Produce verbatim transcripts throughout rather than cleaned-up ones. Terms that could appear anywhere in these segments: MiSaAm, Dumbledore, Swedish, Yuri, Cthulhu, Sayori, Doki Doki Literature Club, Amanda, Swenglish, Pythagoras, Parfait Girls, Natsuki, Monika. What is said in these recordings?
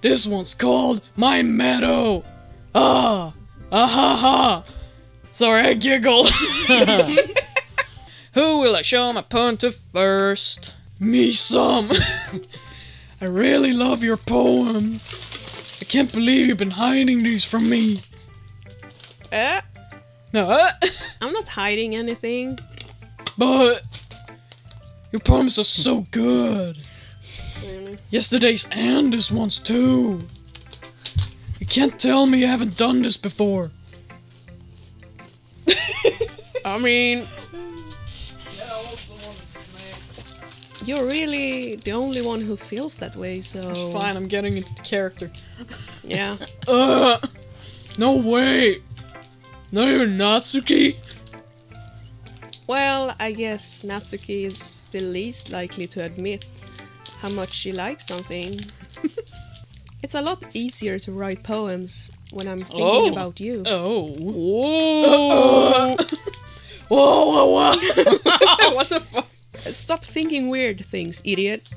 This one's called My Meadow! Ah! Ah ha ha! Sorry, I giggled. Who will I show my poem to first? MiSaAm! I really love your poems. I can't believe you've been hiding these from me. Uh, uh, I'm not hiding anything. But your poems are so good. Mm. Yesterday's and this one's too. You can't tell me you haven't done this before. I mean, you're really the only one who feels that way, so... It's fine, I'm getting into the character. Yeah. uh, no way! Not even Natsuki? Well, I guess Natsuki is the least likely to admit how much she likes something. It's a lot easier to write poems when I'm thinking oh. about you. Oh. Whoa. Uh, uh. Whoa, whoa, whoa. What the fuck? Stop thinking weird things, idiot.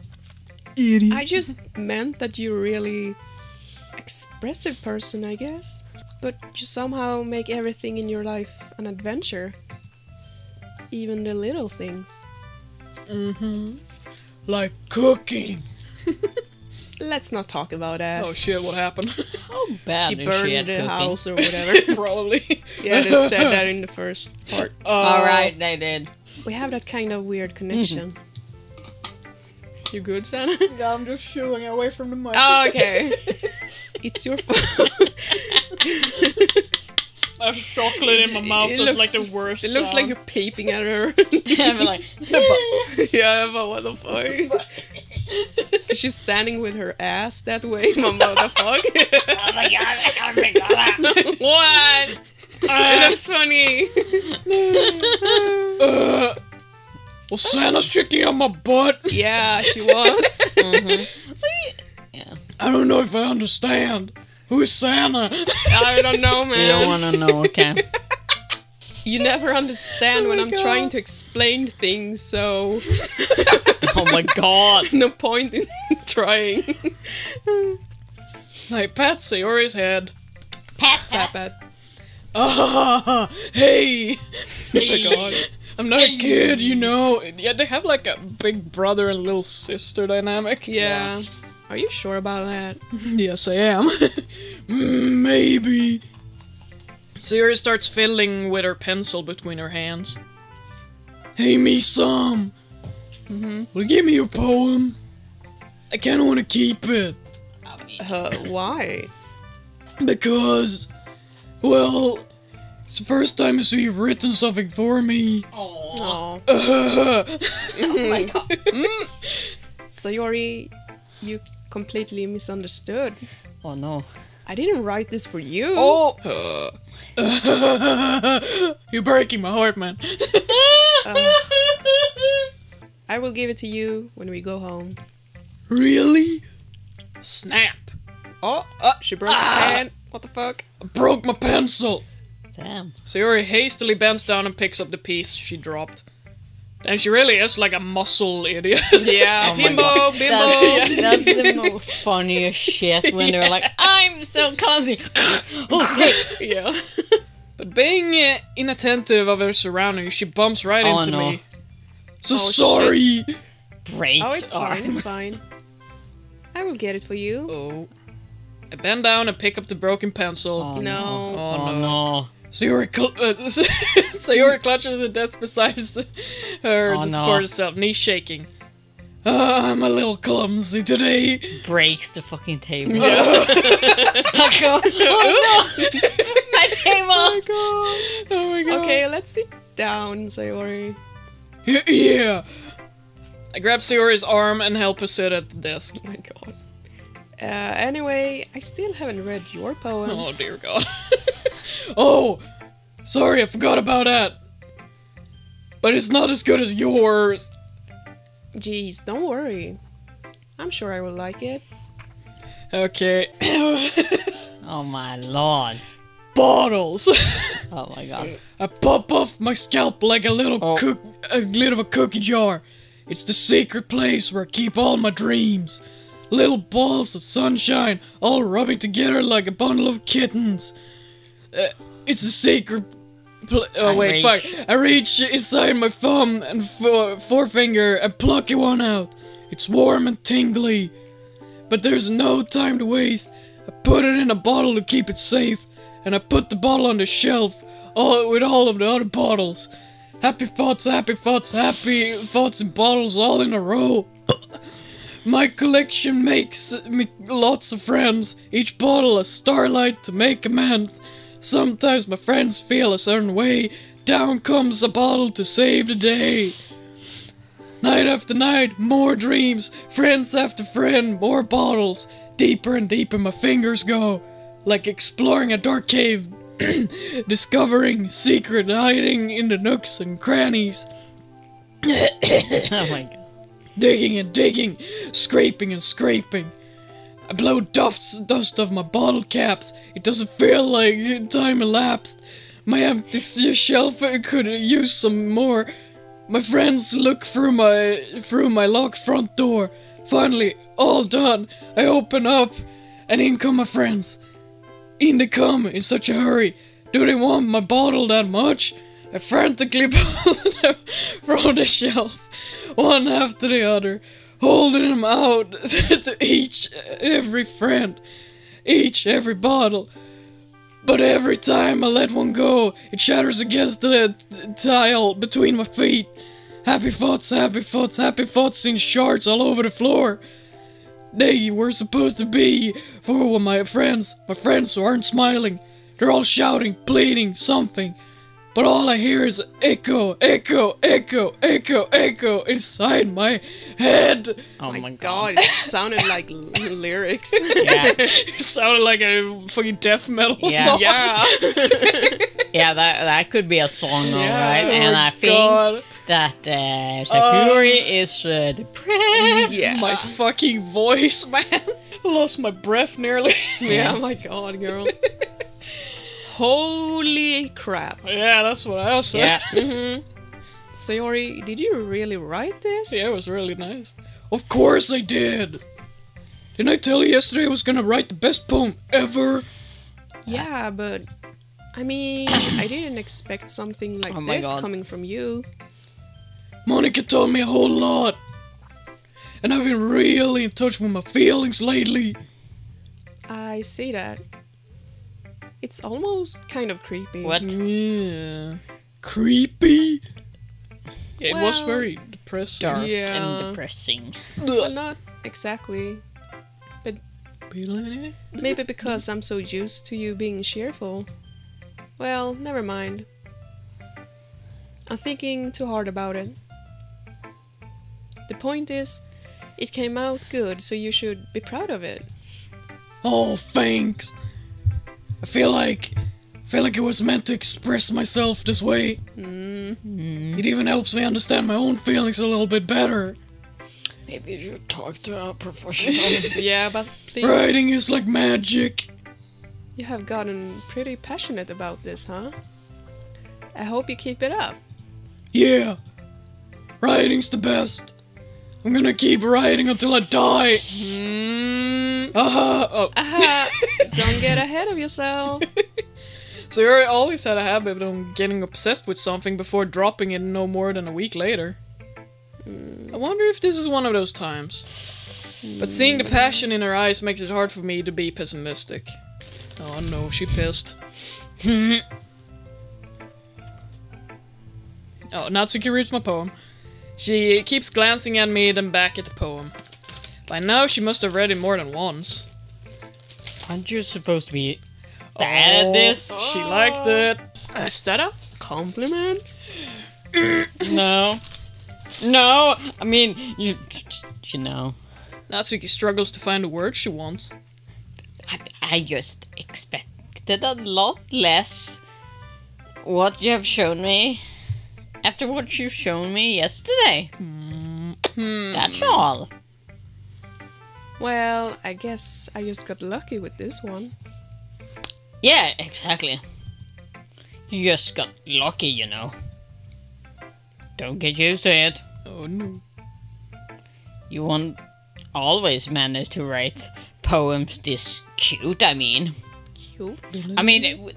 Idiot. I just meant that you're a really expressive person, I guess. But you somehow make everything in your life an adventure. Even the little things. Mm-hmm. Like cooking. Let's not talk about that. Oh shit, what happened? How bad she burned she had the cooking. house or whatever. Probably. Yeah, they said that in the first part. Uh, Alright, they did. We have that kind of weird connection. Mm-hmm. You good, Santa? Yeah, I'm just shooing away from the mic. Oh, okay. It's your fault. I have chocolate it, in my mouth. That's looks, like the worst. It sound. looks like you're peeping at her. Yeah, but like, yeah, but what the fuck? She's standing with her ass that way, my motherfucker. Oh my god! Oh my god! What? Uh, it looks funny. uh, well, Santa's checking on my butt. Yeah, she was. Mm-hmm. Yeah. I don't know if I understand. Who's Santa? I don't know, man. You don't want to know, okay? You never understand oh when I'm god. trying to explain things, so... Oh my god. No point in trying. Like, pat Sayori's head. Pat, pat, pat. Ah, hey. hey! Oh my god. I'm not hey. a kid, you know. Yeah, they have like a big brother and little sister dynamic. Yeah. yeah. Are you sure about that? Yes, I am. Maybe. Sayori starts fiddling with her pencil between her hands. Hey, MiSaAm. Mm-hmm. Well, give me your poem. I kinda wanna keep it. Uh, why? Because... Well, it's the first time I see you've written something for me. Aww. Uh, oh my god. Mm. Sayori, you completely misunderstood. Oh no. I didn't write this for you. Oh. Uh, you're breaking my heart, man. uh, I will give it to you when we go home. Really? Snap. Oh, uh, she broke ah. her hand. What the fuck? I broke my pencil! Damn. Sayori hastily bends down and picks up the piece she dropped. And she really is like a muscle idiot. Yeah, oh bimbo, bimbo! That's, that's the most funniest shit when they're yeah. like, I'm so clumsy! Okay. Yeah. But being inattentive of her surroundings, she bumps right oh, into no. me. So oh, sorry! Shit. Breaks Oh, it's arm. fine, it's fine. I will get it for you. Oh. I bend down and pick up the broken pencil. Oh, no. no. Oh, oh no. no. Sayori, cl uh, Sayori clutches the desk beside her oh, to support no. herself, knees shaking. Uh, I'm a little clumsy today. Breaks the fucking table. Yeah. oh, no. My table. Oh, my God. Oh, my God. Okay, let's sit down, Sayori. Yeah. yeah. I grab Sayori's arm and help her sit at the desk. Oh, my God. Uh, anyway, I still haven't read your poem. Oh, dear God. Oh! Sorry, I forgot about that. But it's not as good as yours. Jeez, don't worry. I'm sure I will like it. Okay. Oh my lord. Bottles! Oh my god. I pop off my scalp like a little oh. cook- a lid of a cookie jar. It's the secret place where I keep all my dreams. little balls of sunshine, all rubbing together like a bundle of kittens. Uh, it's a sacred pl- Oh I wait, fuck. I reach inside my thumb and fo forefinger and pluck one out. It's warm and tingly. But there's no time to waste. I put it in a bottle to keep it safe. And I put the bottle on the shelf, all with all of the other bottles. Happy thoughts, happy thoughts, happy thoughts and bottles all in a row. My collection makes me lots of friends, each bottle a starlight to make amends. Sometimes my friends feel a certain way, down comes a bottle to save the day. Night after night, more dreams, friends after friend, more bottles. Deeper and deeper my fingers go, like exploring a dark cave, discovering secret hiding in the nooks and crannies. Oh my god. Digging and digging, scraping and scraping. I blow dust, dust off my bottle caps. It doesn't feel like time elapsed. My empty shelf could use some more. My friends look through my through my locked front door. Finally, all done. I open up, and in come my friends. In they come in such a hurry. Do they want my bottle that much? I frantically pull them from the shelf, one after the other, holding them out to each, every friend, each, every bottle. But every time I let one go, it shatters against the tile between my feet. Happy thoughts, happy thoughts, happy thoughts in shards all over the floor. They were supposed to be for my friends, my friends who aren't smiling. They're all shouting, pleading, something. But all I hear is echo, echo, echo, echo, echo inside my head. Oh my, my god. god, it sounded like lyrics. Yeah. It sounded like a fucking death metal yeah. song. Yeah, yeah, that, that could be a song, yeah, alright. And I think god. that uh, Sayori uh, is uh, depressed. Yeah. My fucking voice, man. Lost my breath nearly. Yeah, yeah. My god, girl. Holy crap. Yeah, that's what I said. Yeah. Mm-hmm. Sayori, did you really write this? Yeah, it was really nice. Of course I did! Didn't I tell you yesterday I was gonna write the best poem ever? Yeah, but... I mean, I didn't expect something like oh this God. coming from you. Monika taught me a whole lot. And I've been really in touch with my feelings lately. I see that. It's almost kind of creepy. What? Yeah. Creepy? Yeah, well, it was very depressing. Dark yeah. and depressing. Well, not exactly. But maybe because I'm so used to you being cheerful. Well, never mind. I'm thinking too hard about it. The point is, it came out good, so you should be proud of it. Oh, thanks! I feel like, I feel like it was meant to express myself this way. Mm-hmm. It even helps me understand my own feelings a little bit better. Maybe you should talk to a professional. Yeah, but please. Writing is like magic. You have gotten pretty passionate about this, huh? I hope you keep it up. Yeah. Writing's the best. I'm gonna keep writing until I die. Mm. Aha. Oh. Aha. Don't get ahead of yourself. So you always had a habit of getting obsessed with something before dropping it no more than a week later. Mm. I wonder if this is one of those times. Mm. But seeing the passion in her eyes makes it hard for me to be pessimistic. Oh no, she pissed. Oh, Natsuki reads my poem. She keeps glancing at me, then back at the poem. By now, she must have read it more than once. Aren't you supposed to be... That oh, this? Oh. She liked it. Is that a compliment? No. No! I mean, you... You know. Natsuki struggles to find the word she wants. I, I just expected a lot less. What you have shown me... After what you've shown me yesterday. Mm-hmm. That's all. Well, I guess I just got lucky with this one. Yeah, exactly. You just got lucky, you know. Don't get used to it. Oh no. You want always manage to write poems this cute, I mean. Cute? I mean,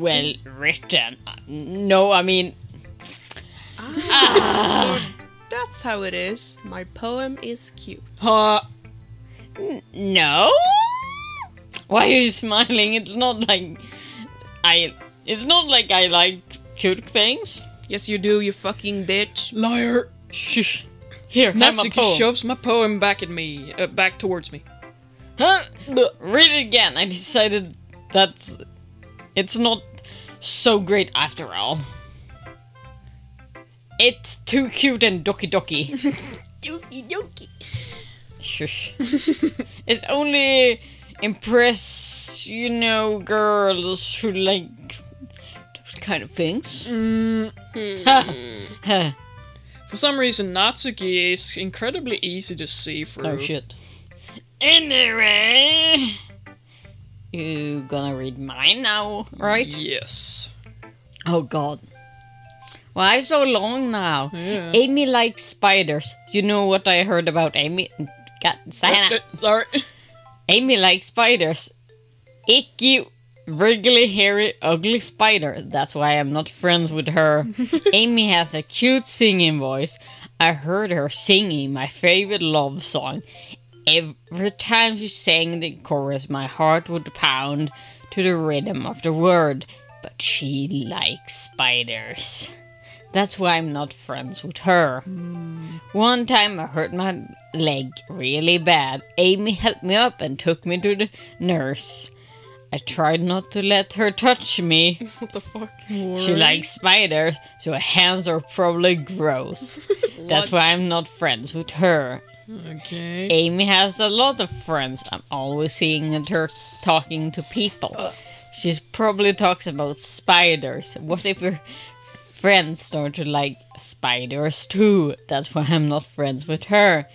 well written. No, I mean... Ah, so that's how it is. My poem is cute. Huh? No? Why are you smiling? It's not like... I... It's not like I like cute things. Yes, you do, you fucking bitch. Liar. Shh. Here, Natsuki shoves my poem back at me, uh, back towards me. Huh? Read it again. I decided that it's not so great after all. It's too cute and Doki Doki. Doki Doki. Shush. It's only impress, you know, girls who like those kind of things. Mm. For some reason, Natsuki is incredibly easy to see through. Oh shit. Anyway, you gonna read mine now, right? Yes. Oh god. Why so long now? Yeah. Amy likes spiders. You know what I heard about Amy? God, Santa. Sorry. Amy likes spiders. Icky, wriggly, hairy, ugly spider. That's why I'm not friends with her. Amy has a cute singing voice. I heard her singing my favorite love song. Every time she sang the chorus, my heart would pound to the rhythm of the word. But she likes spiders. That's why I'm not friends with her. Mm. One time I hurt my leg really bad. Amy helped me up and took me to the nurse. I tried not to let her touch me. What the fuck? Word. She likes spiders, so her hands are probably gross. That's why I'm not friends with her. Okay. Amy has a lot of friends. I'm always seeing her talking to people. Uh. She probably talks about spiders. What if you're... friends start to like spiders too. That's why I'm not friends with her.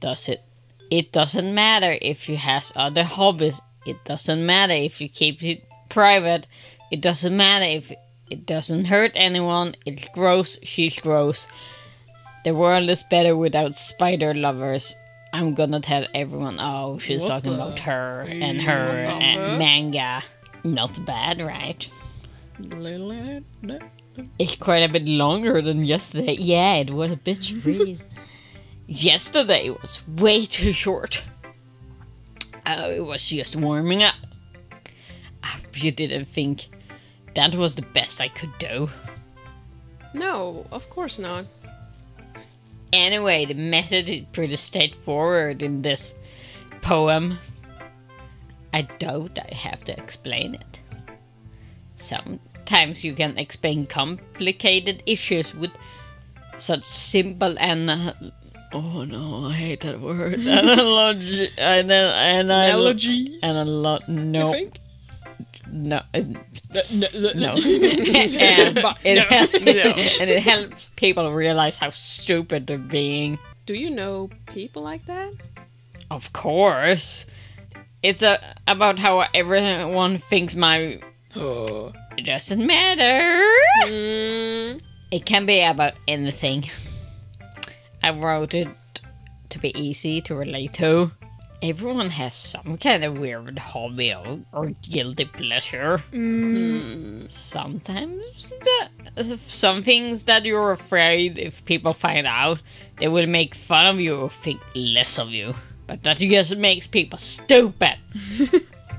Does it? It doesn't matter if she has other hobbies. It doesn't matter if you keep it private. It doesn't matter if it doesn't hurt anyone. It's gross. She's gross. The world is better without spider lovers. I'm gonna tell everyone. Oh, she's what talking the? About her and her and her? Manga. Not bad, right? It's quite a bit longer than yesterday. Yeah, it was a bit real. Yesterday was way too short. Oh, it was just warming up. I hope you didn't think that was the best I could do. No, of course not. Anyway, the message is pretty straightforward in this poem. I doubt I have to explain it. Some. Sometimes you can explain complicated issues with such simple and uh, oh no, I hate that word. Analogy, an, an, analogies, and a lot. No, no, uh, no, no, no. and, no. It no. And it helps people realize how stupid they're being. Do you know people like that? Of course, it's a, about how everyone thinks my. Oh. It doesn't matter. Mm. It can be about anything. I wrote it to be easy to relate to. Everyone has some kind of weird hobby or, or guilty pleasure. Mm. Sometimes the, some things that you're afraid if people find out, they will make fun of you or think less of you. But that just makes people stupid.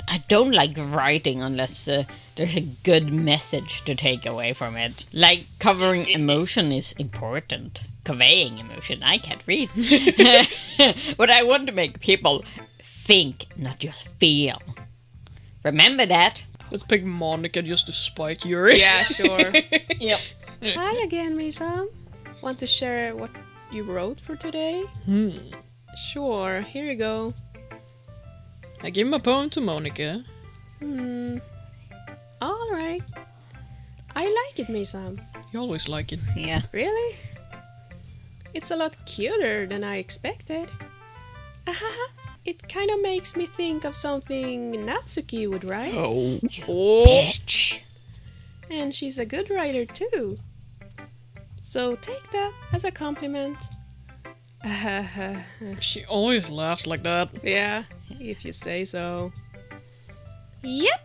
I don't like writing unless uh, there's a good message to take away from it. Like, covering emotion is important. Conveying emotion, I can't read. But I want to make people think, not just feel. Remember that? Let's pick Monika just to spike Yuri. Yeah, sure. Yep. Hi again, MiSaAm. Want to share what you wrote for today? Hmm. Sure, here you go. I give my poem to Monika. Hmm. Alright. I like it, MiSaAm. You always like it. Yeah. Really? It's a lot cuter than I expected. Ahaha. It kind of makes me think of something Natsuki would write. Oh. You oh. Bitch. And she's a good writer too. So take that as a compliment. She always laughs like that. Yeah, if you say so. Yep.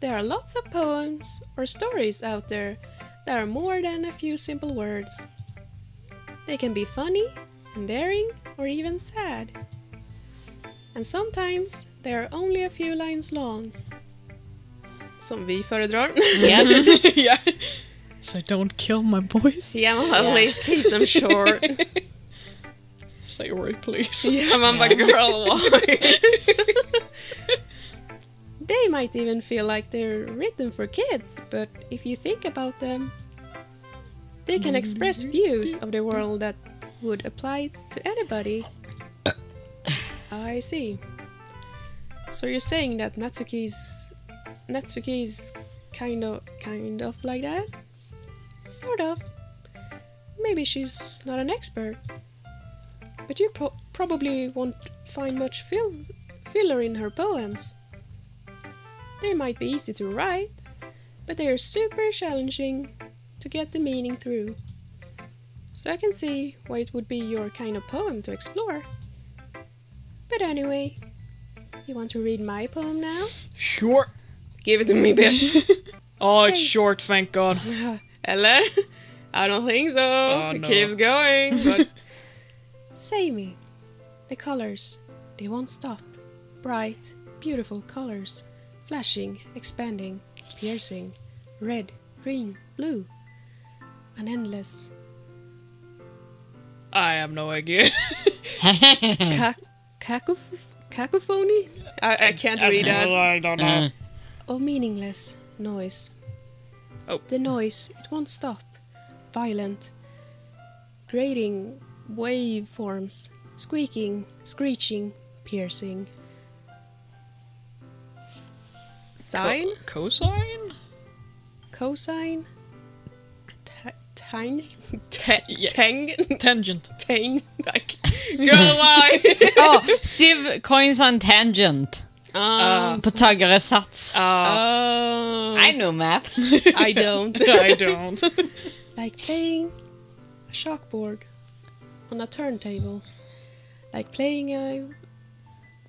There are lots of poems or stories out there that are more than a few simple words. They can be funny and daring or even sad. And sometimes they are only a few lines long. Som vi föredrar. Yeah. Yeah. So I don't kill my boys. Yeah, man, yeah. Always keep them short. Sayori, please. Yeah, man, yeah. But girl, why? They might even feel like they're written for kids, but if you think about them, they can express views of the world that would apply to anybody. I see. So you're saying that Natsuki's Natsuki's kind of kind of like that? Sort of. Maybe she's not an expert, but you pro probably won't find much fill filler in her poems. They might be easy to write, but they are super challenging to get the meaning through. So I can see why it would be your kind of poem to explore. But anyway, you want to read my poem now? Sure. Give it to me, bitch. Oh, it's short, thank God. Eller? I don't think so. Oh, it no. keeps going. But... Say me. The colors, they won't stop. Bright, beautiful colors. Flashing, expanding, piercing, red, green, blue, and endless. I have no idea. Cac cacof cacophony? I, I can't I, read I, that. I don't know. Oh, meaningless noise. Oh. The noise, it won't stop. Violent, grating waveforms, squeaking, screeching, piercing. Sine? Co cosine? Cosine? T tang? T yeah. tang tangent. Tang? Like, girl, why? Oh, sieve coins on tangent. Uh, uh, Pythagoras sats. Uh, uh, I know math. I don't. I don't. Like playing a chalkboard on a turntable. Like playing a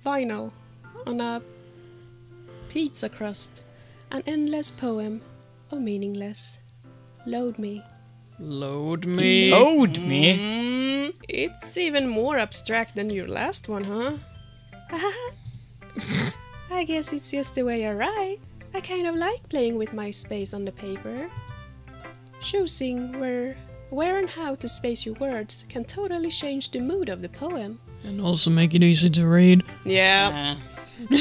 vinyl on a pizza crust, an endless poem of meaningless. Load me. Load me. Load me. Mm, it's even more abstract than your last one, huh? I guess it's just the way I write. I kind of like playing with my space on the paper. Choosing where, where and how to space your words can totally change the mood of the poem. And also make it easy to read. Yeah. yeah.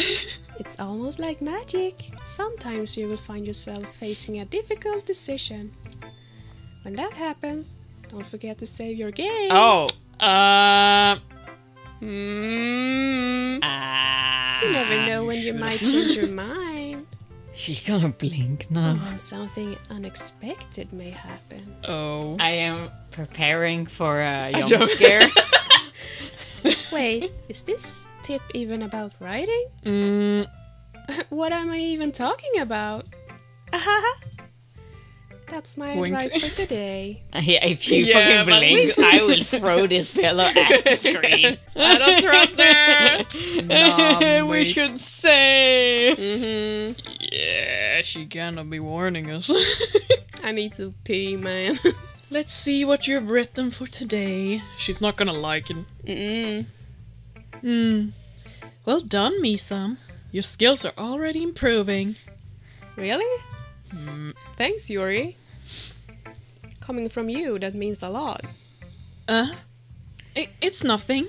It's almost like magic. Sometimes you will find yourself facing a difficult decision. When that happens, don't forget to save your game. Oh, uh, mm, uh you never know when you might change your mind. She's gonna blink now. When something unexpected may happen. Oh, I am preparing for a jump scare. Wait, is this tip even about writing? Mm. What am I even talking about? That's my Wink. advice for today. Yeah, if you yeah, fucking blink, I will throw this fellow at the screen. I don't trust her. No, we should say. Mm-hmm. Yeah, she cannot be warning us. I need to pee, man. Let's see what you've written for today. She's not gonna like it. Mm-mm. Hmm. Well done, MiSaAm. Your skills are already improving. Really? Mm. Thanks, Yuri. Coming from you, that means a lot. Uh? It it's nothing.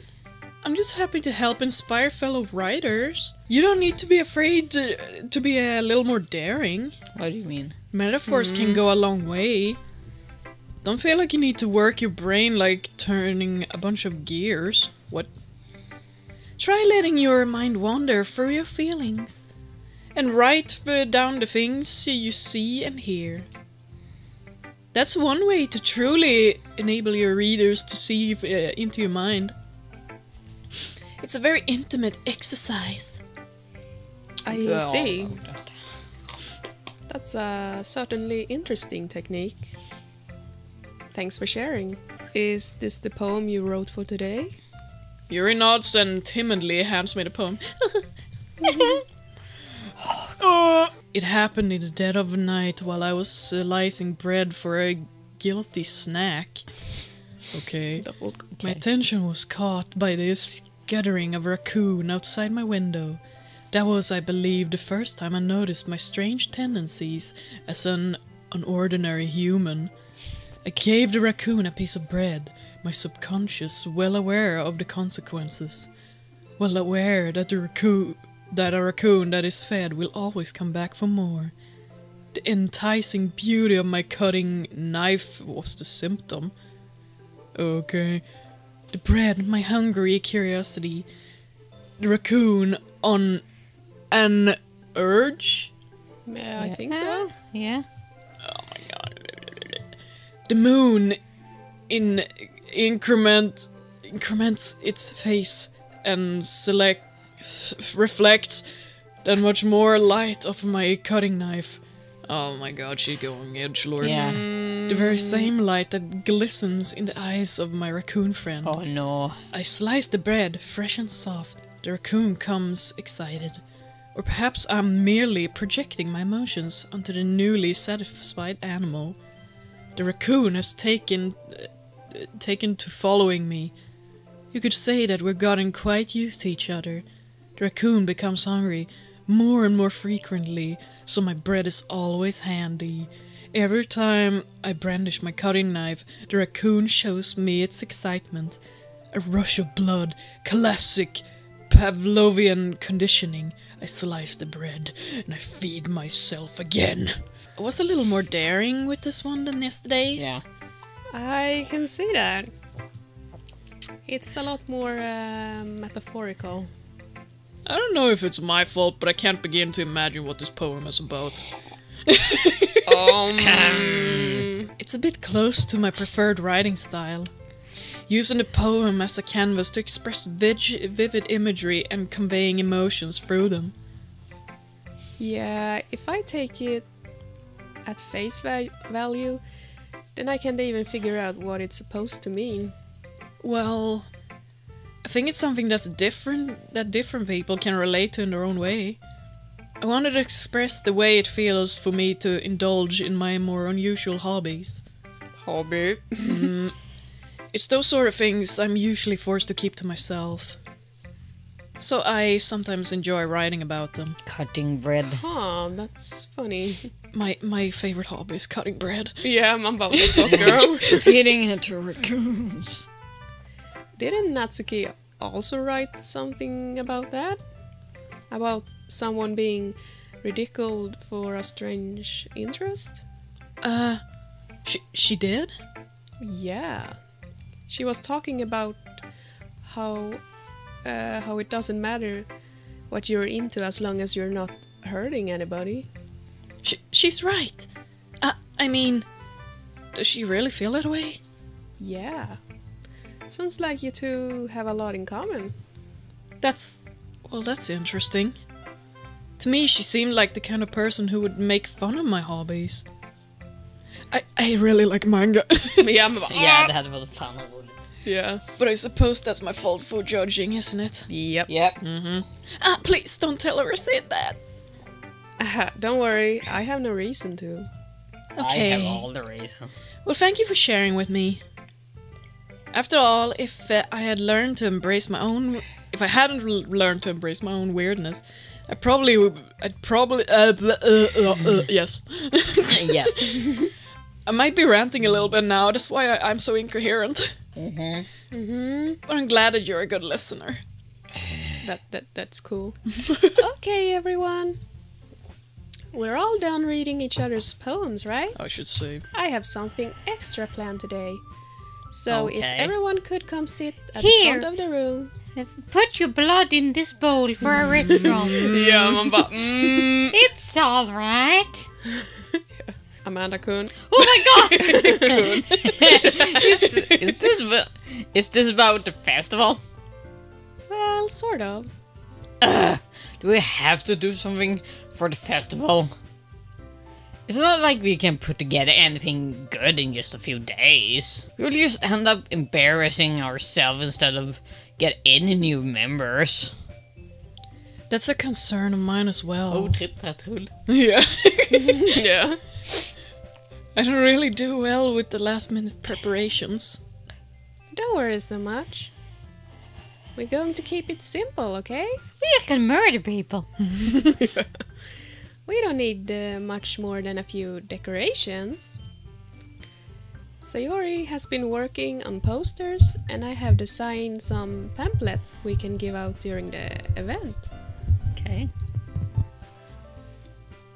I'm just happy to help inspire fellow writers. You don't need to be afraid to, to be a little more daring. What do you mean? Metaphors mm. can go a long way. Don't feel like you need to work your brain like turning a bunch of gears. What? Try letting your mind wander through your feelings and write down the things you see and hear. That's one way to truly enable your readers to see uh, into your mind. It's a very intimate exercise. I well, see. That. That's a certainly interesting technique. Thanks for sharing. Is this the poem you wrote for today? Yuri nods and timidly hands me the poem. uh, it happened in the dead of night while I was slicing bread for a guilty snack. Okay. okay. My attention was caught by this scattering of raccoon outside my window. That was, I believe, the first time I noticed my strange tendencies as an, an ordinary human. I gave the raccoon a piece of bread, my subconscious well aware of the consequences. Well aware that, the raccoon, that a raccoon that is fed will always come back for more. The enticing beauty of my cutting knife was the symptom. Okay. The bread, my hungry curiosity. The raccoon on an urge? Yeah, I think so. Yeah. Oh my god. The moon in increment increments its face and select reflects that much more light of my cutting knife. Oh my god, she's going edgelord. Yeah. Mm. The very same light that glistens in the eyes of my raccoon friend. Oh no. I slice the bread, fresh and soft. The raccoon comes excited. Or perhaps I'm merely projecting my emotions onto the newly satisfied animal. The raccoon has taken, uh, taken to following me. You could say that we've gotten quite used to each other. The raccoon becomes hungry more and more frequently, so my bread is always handy. Every time I brandish my cutting knife, the raccoon shows me its excitement. A rush of blood, classic Pavlovian conditioning. I slice the bread and I feed myself again. I was a little more daring with this one than yesterday's. Yeah. I can see that. It's a lot more uh, metaphorical. I don't know if it's my fault, but I can't begin to imagine what this poem is about. um. It's a bit close to my preferred writing style. Using the poem as a canvas to express vivid imagery and conveying emotions through them. Yeah, if I take it at face va- value, then I can't even figure out what it's supposed to mean. Well, I think it's something that's different, that different people can relate to in their own way. I wanted to express the way it feels for me to indulge in my more unusual hobbies. Hobby? Mm, it's those sort of things I'm usually forced to keep to myself. So I sometimes enjoy writing about them. Cutting bread. Huh, that's funny. My my favorite hobby is cutting bread. Yeah, I'm about to girl. Feeding it to raccoons. Didn't Natsuki also write something about that? About someone being ridiculed for a strange interest? Uh, she, she did? Yeah. She was talking about how, uh, how it doesn't matter what you're into as long as you're not hurting anybody. She, she's right. Uh, I mean, does she really feel that way? Yeah. Sounds like you two have a lot in common. That's... well, that's interesting. To me, she seemed like the kind of person who would make fun of my hobbies. I, I really like manga. yeah, I'm about, yeah, that was fun. Yeah. But I suppose that's my fault for judging, isn't it? Yep. Yep. Mm-hmm. Ah, please don't tell her I said that. Uh, don't worry, I have no reason to. Okay. I have all the reason. Well, thank you for sharing with me. After all, if uh, I had learned to embrace my own, if I hadn't learned to embrace my own weirdness, I probably would. I'd probably. Uh, uh, uh, uh, yes. yes. I might be ranting a little bit now. That's why I, I'm so incoherent. Mhm. Mhm. But I'm glad that you're a good listener. That that that's cool. Okay, everyone. We're all done reading each other's poems, right? I should say. I have something extra planned today. So okay. If everyone could come sit at Here. the front of the room. Put your blood in this bowl for a ritual. yeah, I'm about... Mm. It's alright. Amanda-kun. Oh my god! is, is, this, is this about the festival? Well, sort of. Uh, do we have to do something for the festival? It's not like we can put together anything good in just a few days. We'll just end up embarrassing ourselves instead of get any new members. That's a concern of mine as well. Oh, trip that hole. Yeah. Yeah. I don't really do well with the last minute preparations. Don't worry so much. We're going to keep it simple, okay? We just can murder people. Yeah. We don't need uh, much more than a few decorations. Sayori has been working on posters, and I have designed some pamphlets we can give out during the event. Okay.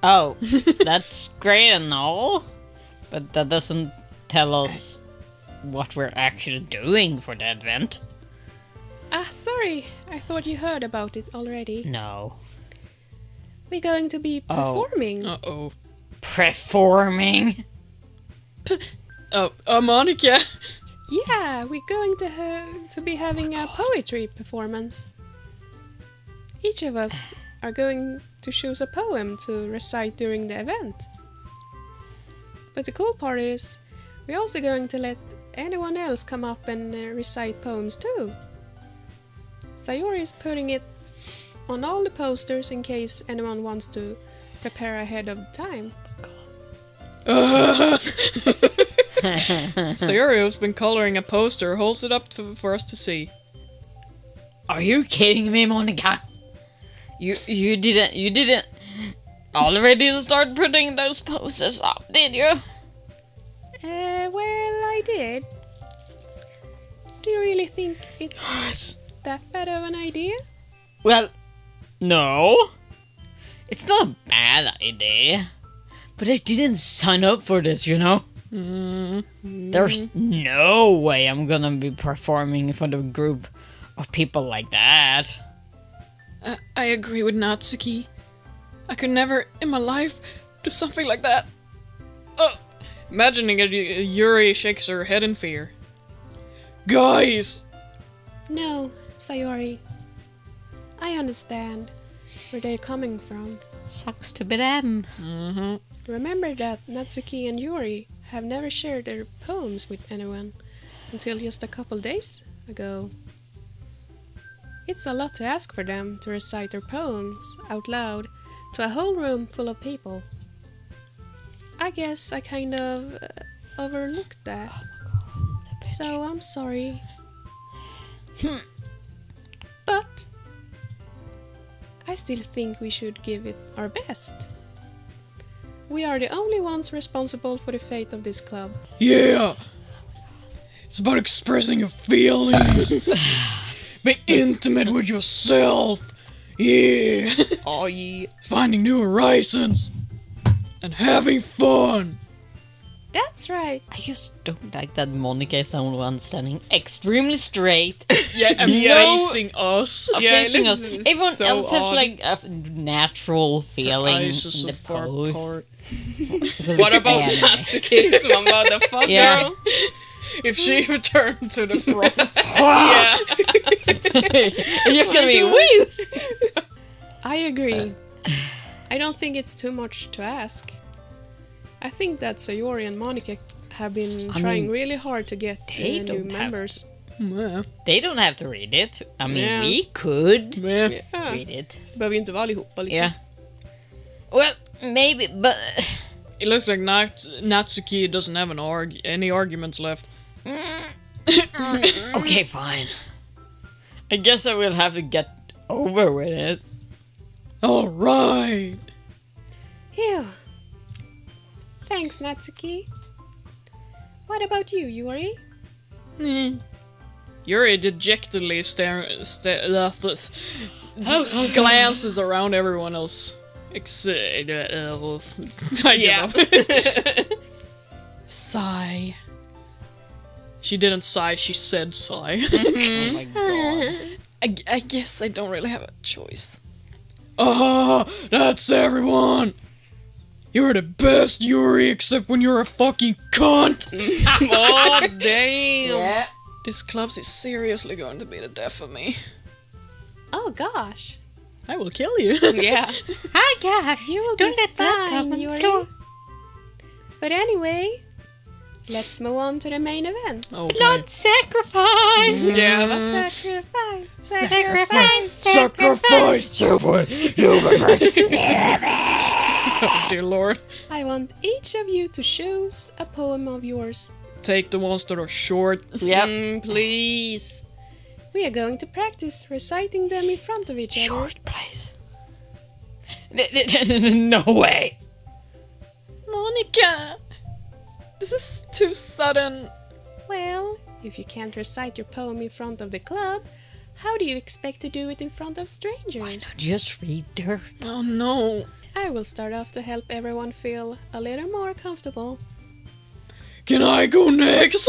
Oh, that's great and all, but that doesn't tell us what we're actually doing for the event. Ah, sorry. I thought you heard about it already. No. We're going to be performing. Oh. Uh-oh. Performing? Oh, uh, Monika. Yeah, we're going to ha to be having oh a poetry performance. Each of us are going to choose a poem to recite during the event. But the cool part is, we're also going to let anyone else come up and uh, recite poems too. Sayori is putting it on all the posters in case anyone wants to prepare ahead of time. Uh. Sayori, who's been coloring a poster, holds it up to, for us to see. Are you kidding me, Monika? You you didn't you didn't already start putting those posters up, did you? Uh, well, I did. Do you really think it's yes. that bad of an idea? Well, no. It's not a bad idea. But I didn't sign up for this, you know? Mm-hmm. There's no way I'm gonna be performing in front of a group of people like that. Uh, I agree with Natsuki. I could never in my life do something like that. Uh, imagining it, Yuri shakes her head in fear. Guys! No, Sayori. I understand where they're coming from. Sucks to be them. Mm-hmm. Remember that Natsuki and Yuri have never shared their poems with anyone until just a couple days ago. It's a lot to ask for them to recite their poems out loud to a whole room full of people. I guess I kind of uh, overlooked that. Oh my God, so I'm sorry. But I still think we should give it our best. We are the only ones responsible for the fate of this club. Yeah! It's about expressing your feelings. Be intimate with yourself. Yeah! Oh, yeah. Finding new horizons. And having fun. That's right. I just don't like that Monika is someone standing extremely straight. Yeah, and no, facing us. Yeah, facing us. Everyone so else has odd. Like a natural feeling in the pose. What about Natsuki's one, motherfucker? Yeah. If she turned to the front. Yeah. You're gonna be woo! I agree. I don't think it's too much to ask. I think that Sayori and Monika have been I trying mean, really hard to get they uh, new members. To, they don't have to read it. I mean, yeah. we could yeah. read it. Behöver inte vara allihopa, liksom. Yeah. Well, maybe, but it looks like Nats Natsuki doesn't have an arg any arguments left. Okay, fine. I guess I will have to get over with it. All right. Phew. Thanks, Natsuki. What about you, Yuri? Mm. Yuri dejectedly stare, stare, uh, oh, glances around everyone else. Ex uh, uh, I yeah. Sigh. She didn't sigh, she said sigh. Mm-hmm. Oh my God. I, I guess I don't really have a choice. Ah, oh, that's everyone! You're the best, Yuri, except when you're a fucking cunt! Oh, damn! Yeah. This club is seriously going to be the death of me. Oh, gosh. I will kill you. Yeah. Oh, gosh. You will Don't be let fine, that Yuri. But anyway, let's move on to the main event. Okay. Blood sacrifice! Yeah, mm. sacrifice! Sacrifice! Sacrifice! Sacrifice! Oh, dear Lord. I want each of you to choose a poem of yours. Take the ones that are short. Yep. Mm, please. We are going to practice reciting them in front of each short other. Short, please. No way. Monika! This is too sudden. Well, if you can't recite your poem in front of the club, how do you expect to do it in front of strangers? Why not just read her? Oh no. I will start off to help everyone feel a little more comfortable. Can I go next?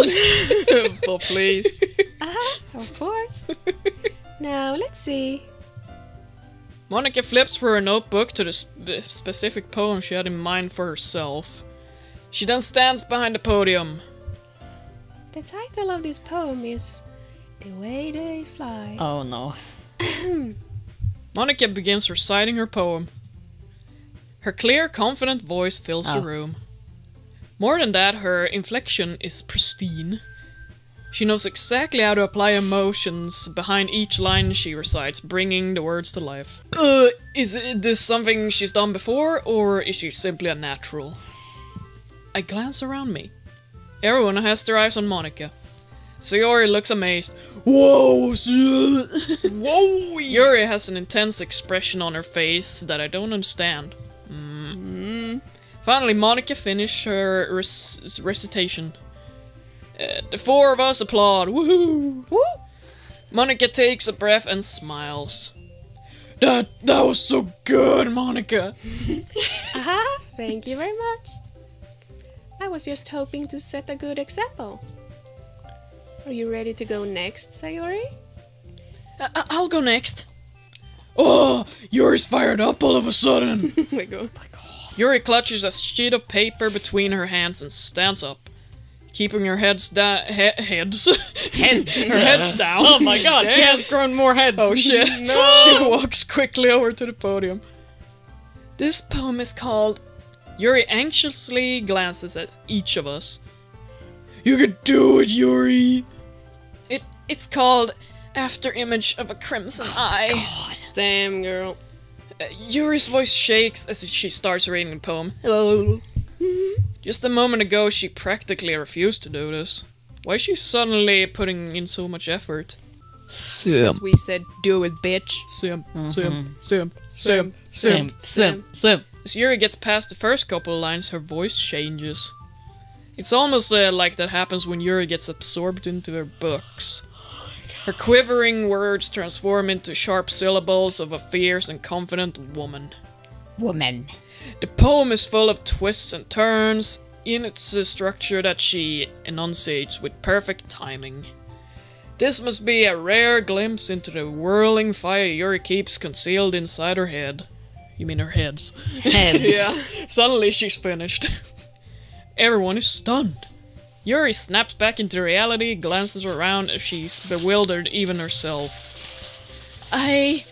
Oh, please. Ah, of course. Now, let's see. Monika flips through her notebook to the sp specific poem she had in mind for herself. She then stands behind the podium. The title of this poem is The Way They Fly. Oh no. Monika begins reciting her poem. Her clear, confident voice fills oh. the room. More than that, her inflection is pristine. She knows exactly how to apply emotions behind each line she recites, bringing the words to life. Uh, is this something she's done before, or is she simply a natural? I glance around me. Everyone has their eyes on Monika. Sayori looks amazed. Whoa! Whoa! Yuri has an intense expression on her face that I don't understand. Mm. Finally, Monika finishes her rec recitation. Uh, the four of us applaud. Woohoo! Woo! Monika takes a breath and smiles. That that was so good, Monika. Aha! Thank you very much. I was just hoping to set a good example. Are you ready to go next, Sayori? Uh, I'll go next. Oh, Yuri's fired up all of a sudden. Oh my god. Oh my god. Yuri clutches a sheet of paper between her hands and stands up. Keeping her heads down, he heads, heads, her heads down. Oh my god, she has grown more heads. Oh shit. No. She walks quickly over to the podium. This poem is called... Yuri anxiously glances at each of us. You can do it, Yuri! It, it's called After Image of a Crimson oh Eye. God. Damn, girl. Uh, Yuri's voice shakes as she starts reading the poem. Hello. Just a moment ago, she practically refused to do this. Why is she suddenly putting in so much effort? Sim. Because we said, do it, bitch. Sim, mm-hmm. sim, sim, sim, sim, sim, sim, sim. As Yuri gets past the first couple of lines, her voice changes. It's almost uh, like that happens when Yuri gets absorbed into her books. Her quivering words transform into sharp syllables of a fierce and confident woman. Woman. The poem is full of twists and turns in its uh, structure that she enunciates with perfect timing. This must be a rare glimpse into the whirling fire Yuri keeps concealed inside her head. You mean her heads? Heads. Yeah. Suddenly she's finished. Everyone is stunned. Yuri snaps back into reality, glances around as she's bewildered even herself. I...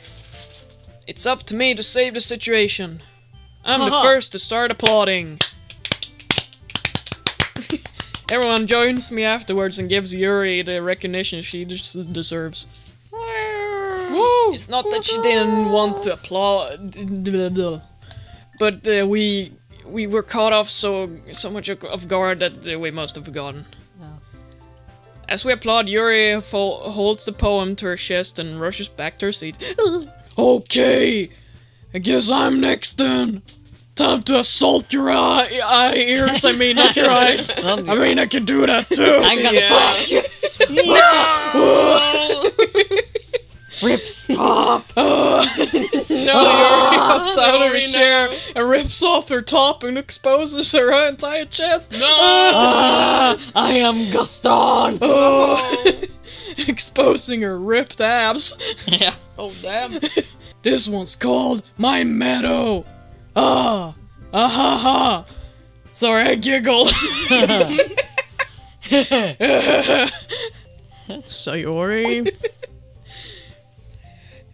It's up to me to save the situation. I'm the first to start applauding. Everyone joins me afterwards and gives Yuri the recognition she deserves. Woo! It's not that she didn't want to applaud, but uh, we we were caught off so so much off guard that we must have forgotten. Oh. As we applaud, Yuri holds the poem to her chest and rushes back to her seat. Okay. I guess I'm next then. Time to assault your eye, eye ears, I mean, not your eyes. I mean, I can do that too. I'm gonna punch you. No! Rip, stop! Uh, no, Sayori hops out of her chair no. and rips off her top and exposes her entire chest. No! Uh, I am Gaston! Uh, exposing her ripped abs. Yeah. Oh, damn. This one's called My Meadow. Ah, ah ha ha. Sorry, I giggled. Sayori.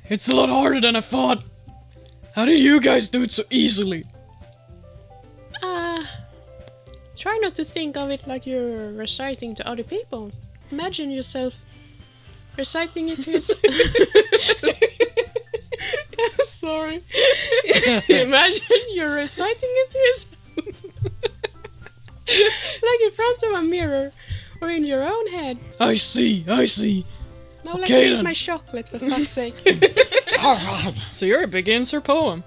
It's a lot harder than I thought. How do you guys do it so easily? Ah, uh, Try not to think of it like you're reciting to other people. Imagine yourself reciting it to yourself. Sorry. Imagine you're reciting it to yourself. Like in front of a mirror or in your own head. I see, I see. Now okay, let me then. Eat my chocolate, for fuck's sake. Sayori begins her poem.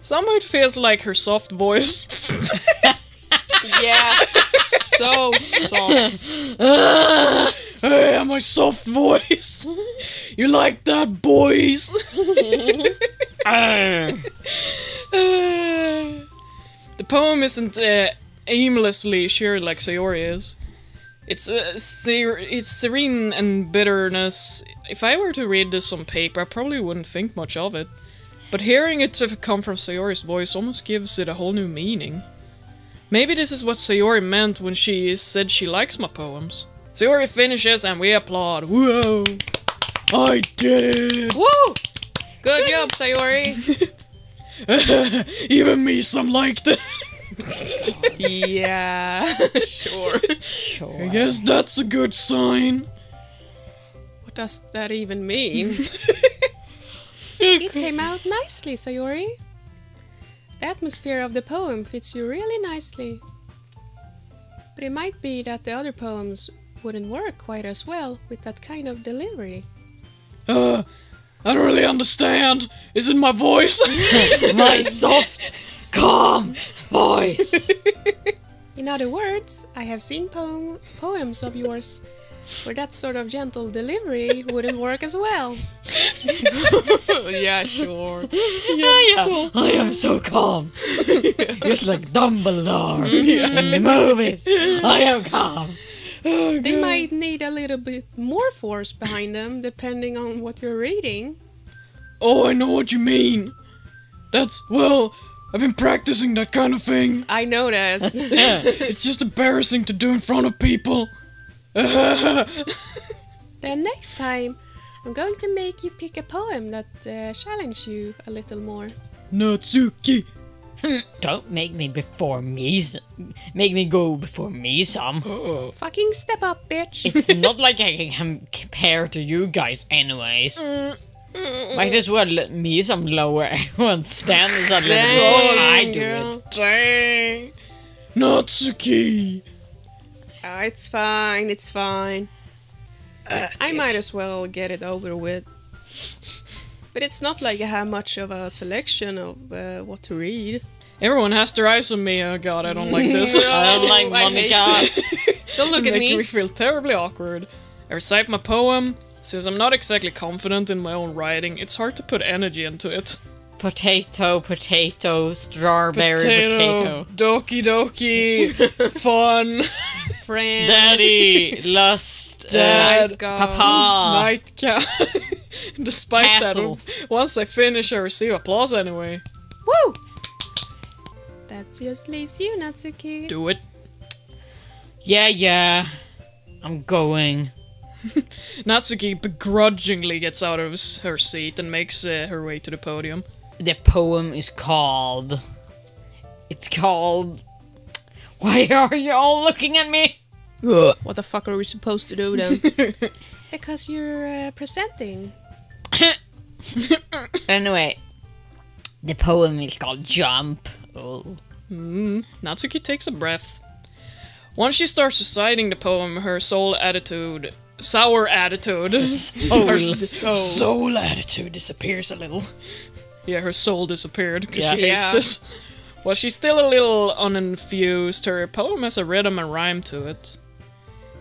Somehow it feels like her soft voice. Yeah, so soft. Hey, my soft voice. You like that, boys? The poem isn't uh, aimlessly sheer like Sayori is. It's uh, ser it's serene and bitterness. If I were to read this on paper, I probably wouldn't think much of it. But hearing it come from Sayori's voice almost gives it a whole new meaning. Maybe this is what Sayori meant when she said she likes my poems. Sayori finishes and we applaud. Whoa! I did it! Woo! Good did job, it. Sayori! Even MiSaAm liked it! Yeah, sure. Sure. I guess that's a good sign. What does that even mean? It came out nicely, Sayori. The atmosphere of the poem fits you really nicely. But it might be that the other poems wouldn't work quite as well with that kind of delivery. Uh, I don't really understand. Is it my voice? My soft, calm voice. In other words, I have seen poem poems of yours where that sort of gentle delivery wouldn't work as well. Yeah, sure. Yeah, yeah. I am so calm. Just like Dumbledore yeah. in the movies. I am calm. Oh, they God. Might need a little bit more force behind them, depending on what you're reading. Oh, I know what you mean. That's, well, I've been practicing that kind of thing. I noticed. It's just embarrassing to do in front of people. Then next time, I'm going to make you pick a poem that uh, challenges you a little more. Natsuki! Don't make me before me. Make me go before MiSaAm. Oh. Fucking step up, bitch. It's not like I can compare to you guys, anyways. Mm, mm, Might as well let MiSaAm lower everyone's standards a little before I do girl. It. Dang. Natsuki! Oh, it's fine, it's fine. Uh, I might as well get it over with. But it's not like I have much of a selection of uh, what to read. Everyone has their eyes on me. Oh god, I don't like this. I don't like Monika. Don't look at me. It makes me feel terribly awkward. I recite my poem. Since I'm not exactly confident in my own writing, it's hard to put energy into it. Potato, potato, strawberry, potato. potato. Doki doki, fun, friends, daddy, lust, dad, uh, papa, nightcap. Despite Castle. That, once I finish, I receive applause anyway. Woo! That's just leaves you, Natsuki. Do it. Yeah, yeah. I'm going. Natsuki begrudgingly gets out of her seat and makes uh, her way to the podium. The poem is called... It's called... Why are you all looking at me? Ugh. What the fuck are we supposed to do then? Because you're uh, presenting. Anyway. The poem is called Jump. Oh. Mm, Natsuki takes a breath. Once she starts reciting the poem, her soul attitude... Sour attitude. Soul. Her soul. soul attitude disappears a little. Yeah, her soul disappeared because yeah. she hates yeah. this. While she's still a little uninfused, her poem has a rhythm and rhyme to it.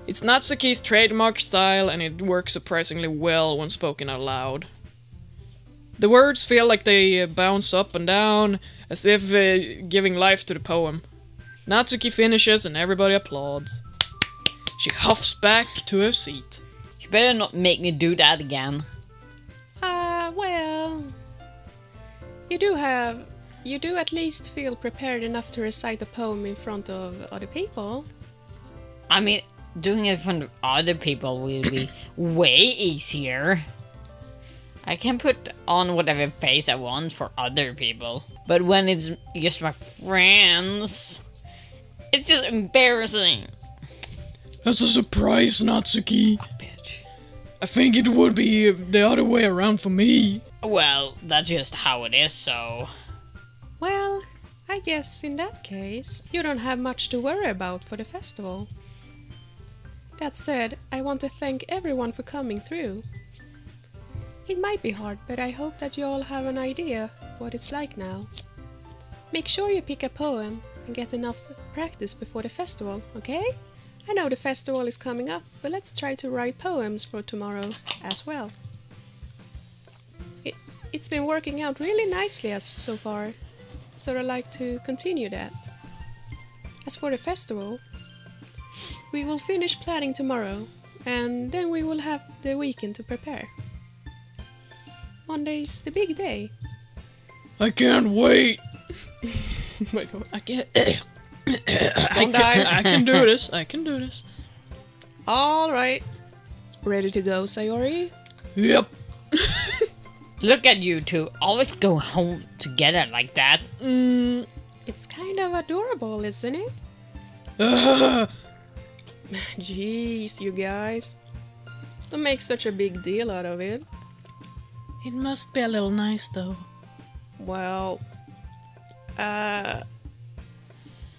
It's Natsuki's trademark style, and it works surprisingly well when spoken out loud. The words feel like they bounce up and down, as if uh, giving life to the poem. Natsuki finishes and everybody applauds. She huffs back to her seat. You better not make me do that again. Uh, well... You do have... You do at least feel prepared enough to recite a poem in front of other people. I mean, doing it in front of other people will be way easier. I can put on whatever face I want for other people. But when it's just my friends, It's just embarrassing. That's a surprise, Natsuki. Oh, bitch. I think it would be the other way around for me. Well, that's just how it is, so... Well, I guess in that case, you don't have much to worry about for the festival. That said, I want to thank everyone for coming through. It might be hard, but I hope that you all have an idea what it's like now. Make sure you pick a poem and get enough practice before the festival, okay? I know the festival is coming up, but let's try to write poems for tomorrow as well. It, it's been working out really nicely as so far, so I'd like to continue that. As for the festival, we will finish planning tomorrow, and then we will have the weekend to prepare. Monday's the big day. I can't wait! My God, I can't. Don't die. I can do this. I can do this. All right. Ready to go, Sayori? Yep. Look at you two. Always go home together like that. Mm. It's kind of adorable, isn't it? Uh. Jeez, you guys. Don't make such a big deal out of it. It must be a little nice, though. Well, uh...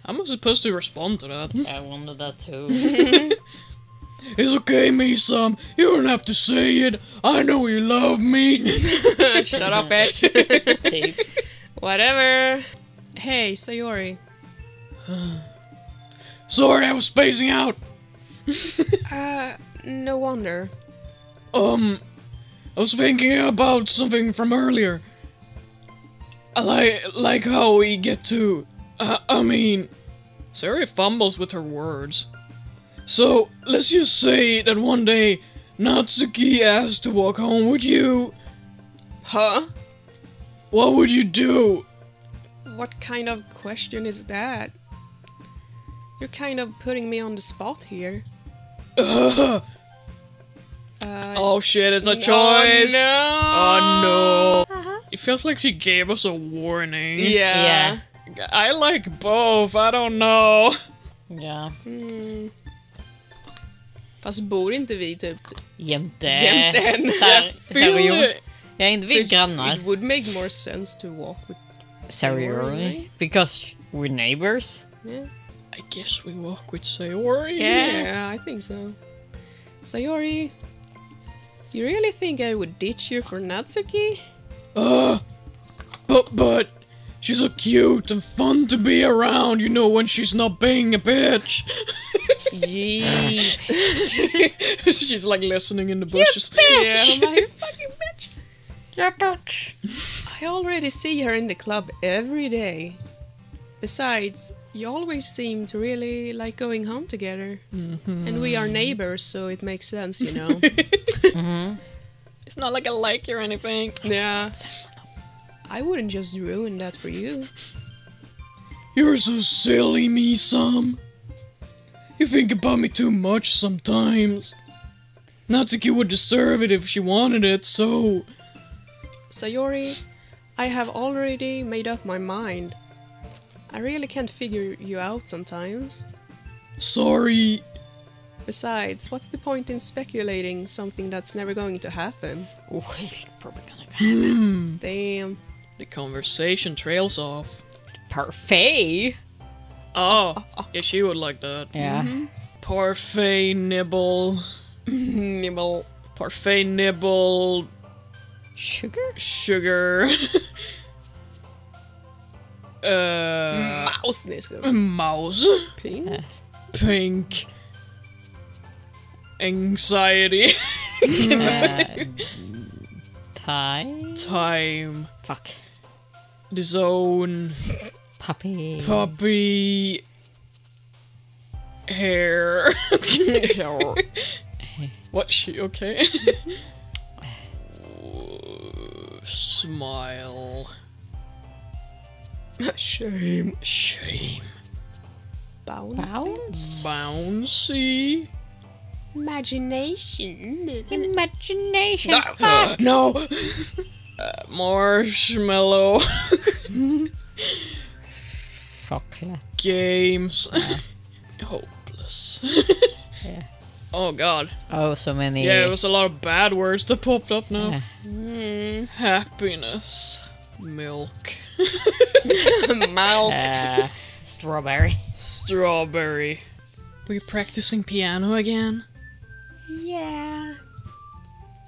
I'm supposed to respond to that. I wondered that, too. It's okay, MiSaAm. You don't have to say it. I know you love me. Shut up, bitch. Whatever. Hey, Sayori. Sorry, I was spacing out. uh, no wonder. Um... I was thinking about something from earlier. I li like how we get to... Uh, I mean... Sayori fumbles with her words. So, let's just say that one day, Natsuki asked to walk home with you. Huh? What would you do? What kind of question is that? You're kind of putting me on the spot here. Uh-huh. Uh, oh shit, it's a no, choice! No. Oh no! Uh-huh. It feels like she gave us a warning. Yeah. yeah. I like both, I don't know. Yeah. Mm. Fast bor inte vi typ... Jämte. Jämten. Såhär, I feel ja, inte vi so grannar. It would make more sense to walk with... Sayori? Because we're neighbors? Yeah. I guess we walk with Sayori. Yeah, yeah I think so. Sayori... You really think I would ditch you for Natsuki? Uh, but, but, she's so cute and fun to be around, you know, when she's not being a bitch. Jeez. She's like listening in the bushes. You bitch! Yeah, I'm like, you fucking bitch. You're a bitch. I already see her in the club every day. Besides, you always seem to really like going home together. Mm-hmm. And we are neighbors, so it makes sense, you know. Mm-hmm. It's not like I like you or anything. Yeah. I wouldn't just ruin that for you. You're so silly, MiSaAm. You think about me too much sometimes. Natsuki would deserve it if she wanted it, so... Sayori, I have already made up my mind. I really can't figure you out sometimes. Sorry. Besides, what's the point in speculating something that's never going to happen? Oh, it's probably gonna happen. Mm. Damn. The conversation trails off. Parfait? Oh, oh, oh. Yeah, she would like that. Yeah. Mm-hmm. Parfait nibble. Nibble. Parfait nibble. Sugar? Sugar. Uh, mouse. Mouse. Pink. Yeah. Pink. Anxiety. uh, time. Time. Fuck. The zone. Puppy. Puppy. Hair. Hair. What? She okay? Smile. Shame. Shame. Bounce. Bounce. Bouncy. Imagination. Imagination. No. Fuck. No. uh, marshmallow. Chocolate. Games. Yeah. Hopeless. Yeah. Oh god. Oh, so many. Yeah, it was a lot of bad words that popped up now. Yeah. Mm, happiness. Milk. Milk. Uh, strawberry. Strawberry. Were you practicing piano again? Yeah.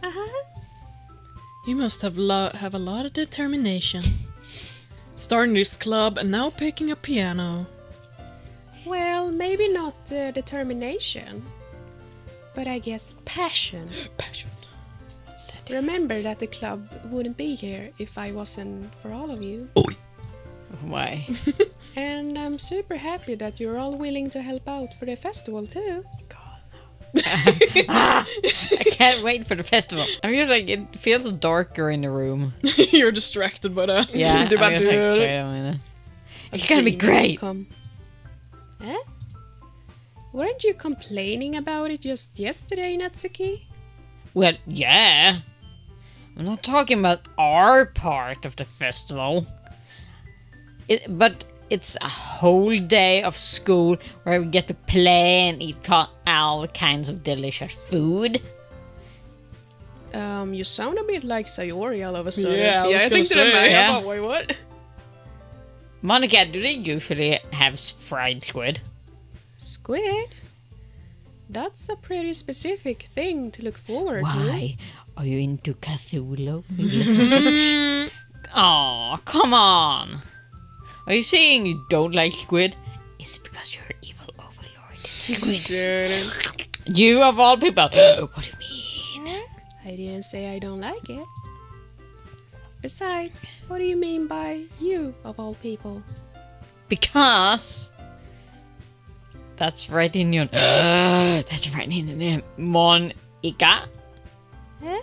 Uh-huh. You must have lo have a lot of determination. Starting this club and now picking up piano. Well, maybe not uh, determination. But I guess passion. Passion. What's that? Remember that the club wouldn't be here if I wasn't for all of you. Oi. Why? And I'm super happy that you're all willing to help out for the festival too. God, no. Ah, I can't wait for the festival. I mean, like, it feels darker in the room. You're distracted by that. Yeah. I'm like, wait a minute. It's gonna be great. Come. Huh? Weren't you complaining about it just yesterday, Natsuki? Well, yeah. I'm not talking about our part of the festival. It, but it's a whole day of school where we get to play and eat all kinds of delicious food. Um, you sound a bit like Sayori all of a sudden. Yeah, I, yeah, I think that yeah. about, wait, what? Monika, do they usually have fried squid? Squid? That's a pretty specific thing to look forward Why? to. Why? Are you into Cthulhu? Oh, come on! Are you saying you don't like squid? Is it because you're an evil overlord? Squid. You of all people! What do you mean? I didn't say I don't like it. Besides, what do you mean by you of all people? Because... That's right in your... Uh, that's right in your... Monika? Huh?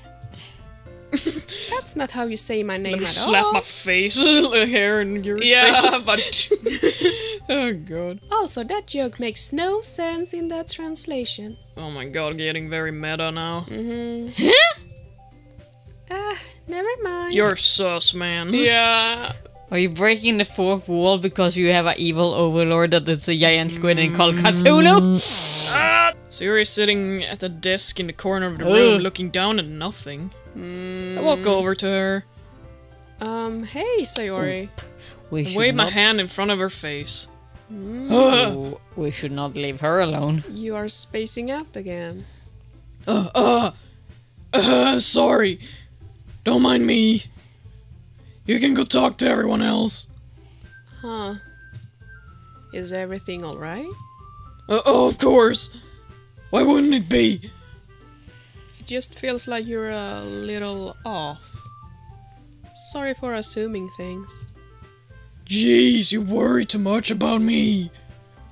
That's not how you say my name Let me at slap all. slap my face, hair in your yeah, face. Yeah, but... Oh, God. Also, that joke makes no sense in that translation. Oh, my God, getting very meta now. Mm-hmm. Huh? Ah, uh, never mind. You're sus, man. Yeah. Are you breaking the fourth wall because you have an evil overlord that is a giant squid and called Cthulhu? Ah! So you're sitting at the desk in the corner of the room, looking down at nothing. Mm. I walk over to her. Um, hey, Sayori. We should wave not... my hand in front of her face. Mm. Oh, we should not leave her alone. You are spacing up again. Uh, uh, uh, sorry. Don't mind me. You can go talk to everyone else. Huh. Is everything alright? Uh, oh, of course. Why wouldn't it be? It just feels like you're a little off. Sorry for assuming things. Jeez, you worry too much about me.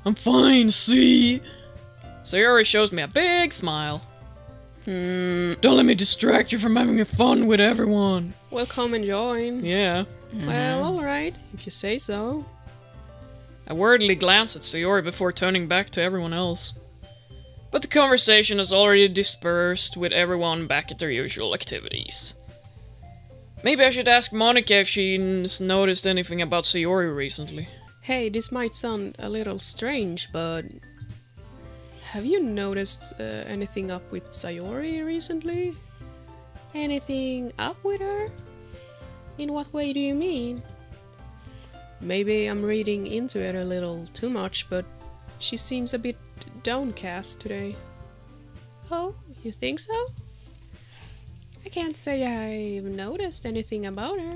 I'm fine, see? Sayori shows me a big smile. Hmm. Don't let me distract you from having fun with everyone. Well, come and join. Yeah. Mm-hmm. Well, alright, if you say so. I worriedly glance at Sayori before turning back to everyone else. But the conversation has already dispersed with everyone back at their usual activities. Maybe I should ask Monika if she's noticed anything about Sayori recently. Hey, this might sound a little strange, but... Have you noticed uh, anything up with Sayori recently? Anything up with her? In what way do you mean? Maybe I'm reading into it a little too much, but she seems a bit downcast today. Oh, you think so? I can't say I've noticed anything about her.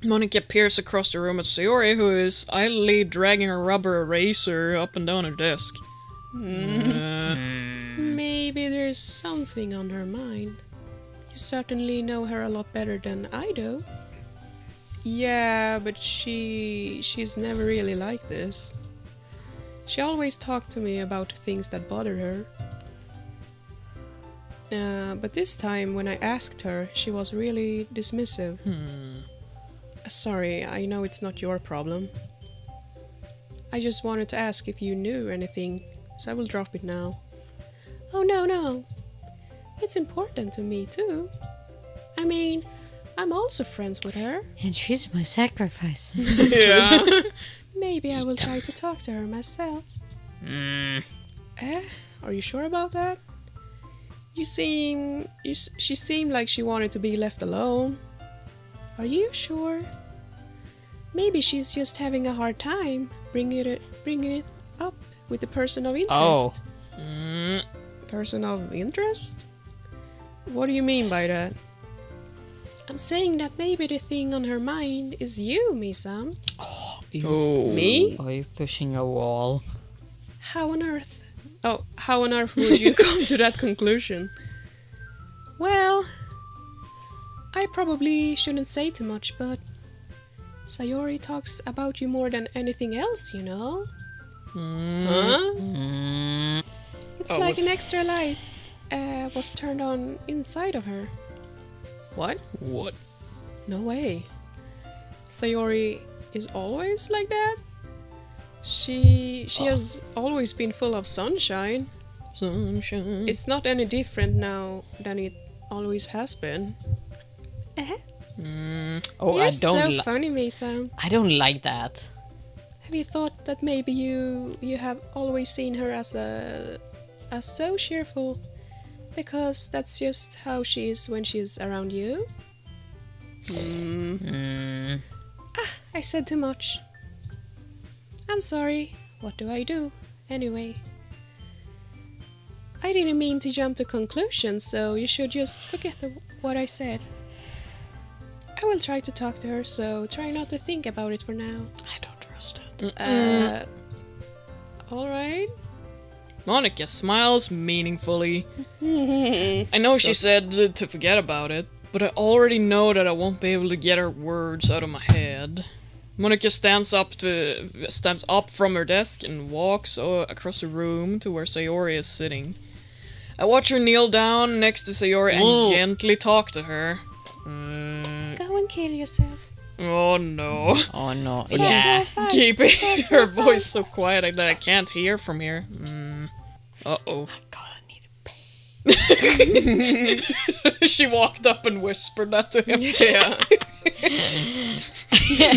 Monika peers across the room at Sayori, who is idly dragging a rubber eraser up and down her desk. Mm. Uh, Maybe there's something on her mind. You certainly know her a lot better than I do. Yeah, but she... she's never really like this. She always talked to me about things that bothered her. Uh, but this time, when I asked her, she was really dismissive. Hmm. Sorry, I know it's not your problem. I just wanted to ask if you knew anything, so I will drop it now. Oh, no, no. It's important to me, too. I mean, I'm also friends with her. And she's my sacrifice. Yeah. Maybe I will try to talk to her myself. Mm. Eh? Are you sure about that? You seem... You, she seemed like she wanted to be left alone. Are you sure? Maybe she's just having a hard time bringing it, bringing it up with the person of interest. Oh. Mm. Person of interest? What do you mean by that? I'm saying that maybe the thing on her mind is you, MiSaAm. Oh, you, me? Are you pushing a wall? How on earth? Oh, how on earth would you come to that conclusion? Well, I probably shouldn't say too much, but Sayori talks about you more than anything else, you know? Mm. Huh? Mm. It's oh, like what's... an extra light uh, was turned on inside of her. What? What? No way. Sayori is always like that? She she oh. has always been full of sunshine. Sunshine. It's not any different now than it always has been. Eh? Mm. Oh, You're I don't so funny, MiSaAm. I don't like that. Have you thought that maybe you you have always seen her as a as so cheerful? Because that's just how she is when she's around you. Mm. Mm. Ah, I said too much. I'm sorry. What do I do? Anyway. I didn't mean to jump to conclusions, so you should just forget the, what I said. I will try to talk to her, so try not to think about it for now. I don't trust it. Uh, Alright. Monika smiles meaningfully. I know so she said to forget about it, but I already know that I won't be able to get her words out of my head. Monika stands up to stands up from her desk and walks uh, across the room to where Sayori is sitting. I watch her kneel down next to Sayori Whoa. and gently talk to her. Mm. Go and kill yourself. Oh no. Oh no. Yeah. Keeping her voice so quiet that I can't hear from here. Mm. Uh-oh. Oh god, I need a pee. She walked up and whispered that to him. Yeah.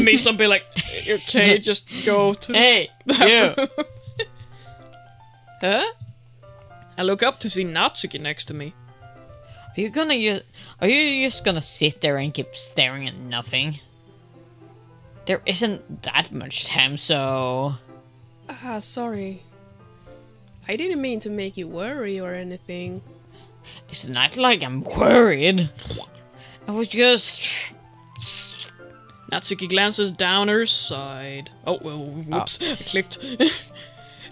MiSaAm be like, okay, just go to Hey, you. Huh? I look up to see Natsuki next to me. Are you gonna use- Are you just gonna sit there and keep staring at nothing? There isn't that much time, so... Ah, uh, sorry. I didn't mean to make you worry or anything. It's not like I'm worried. I was just... Natsuki glances down her side. Oh, well, whoops, oh. I clicked.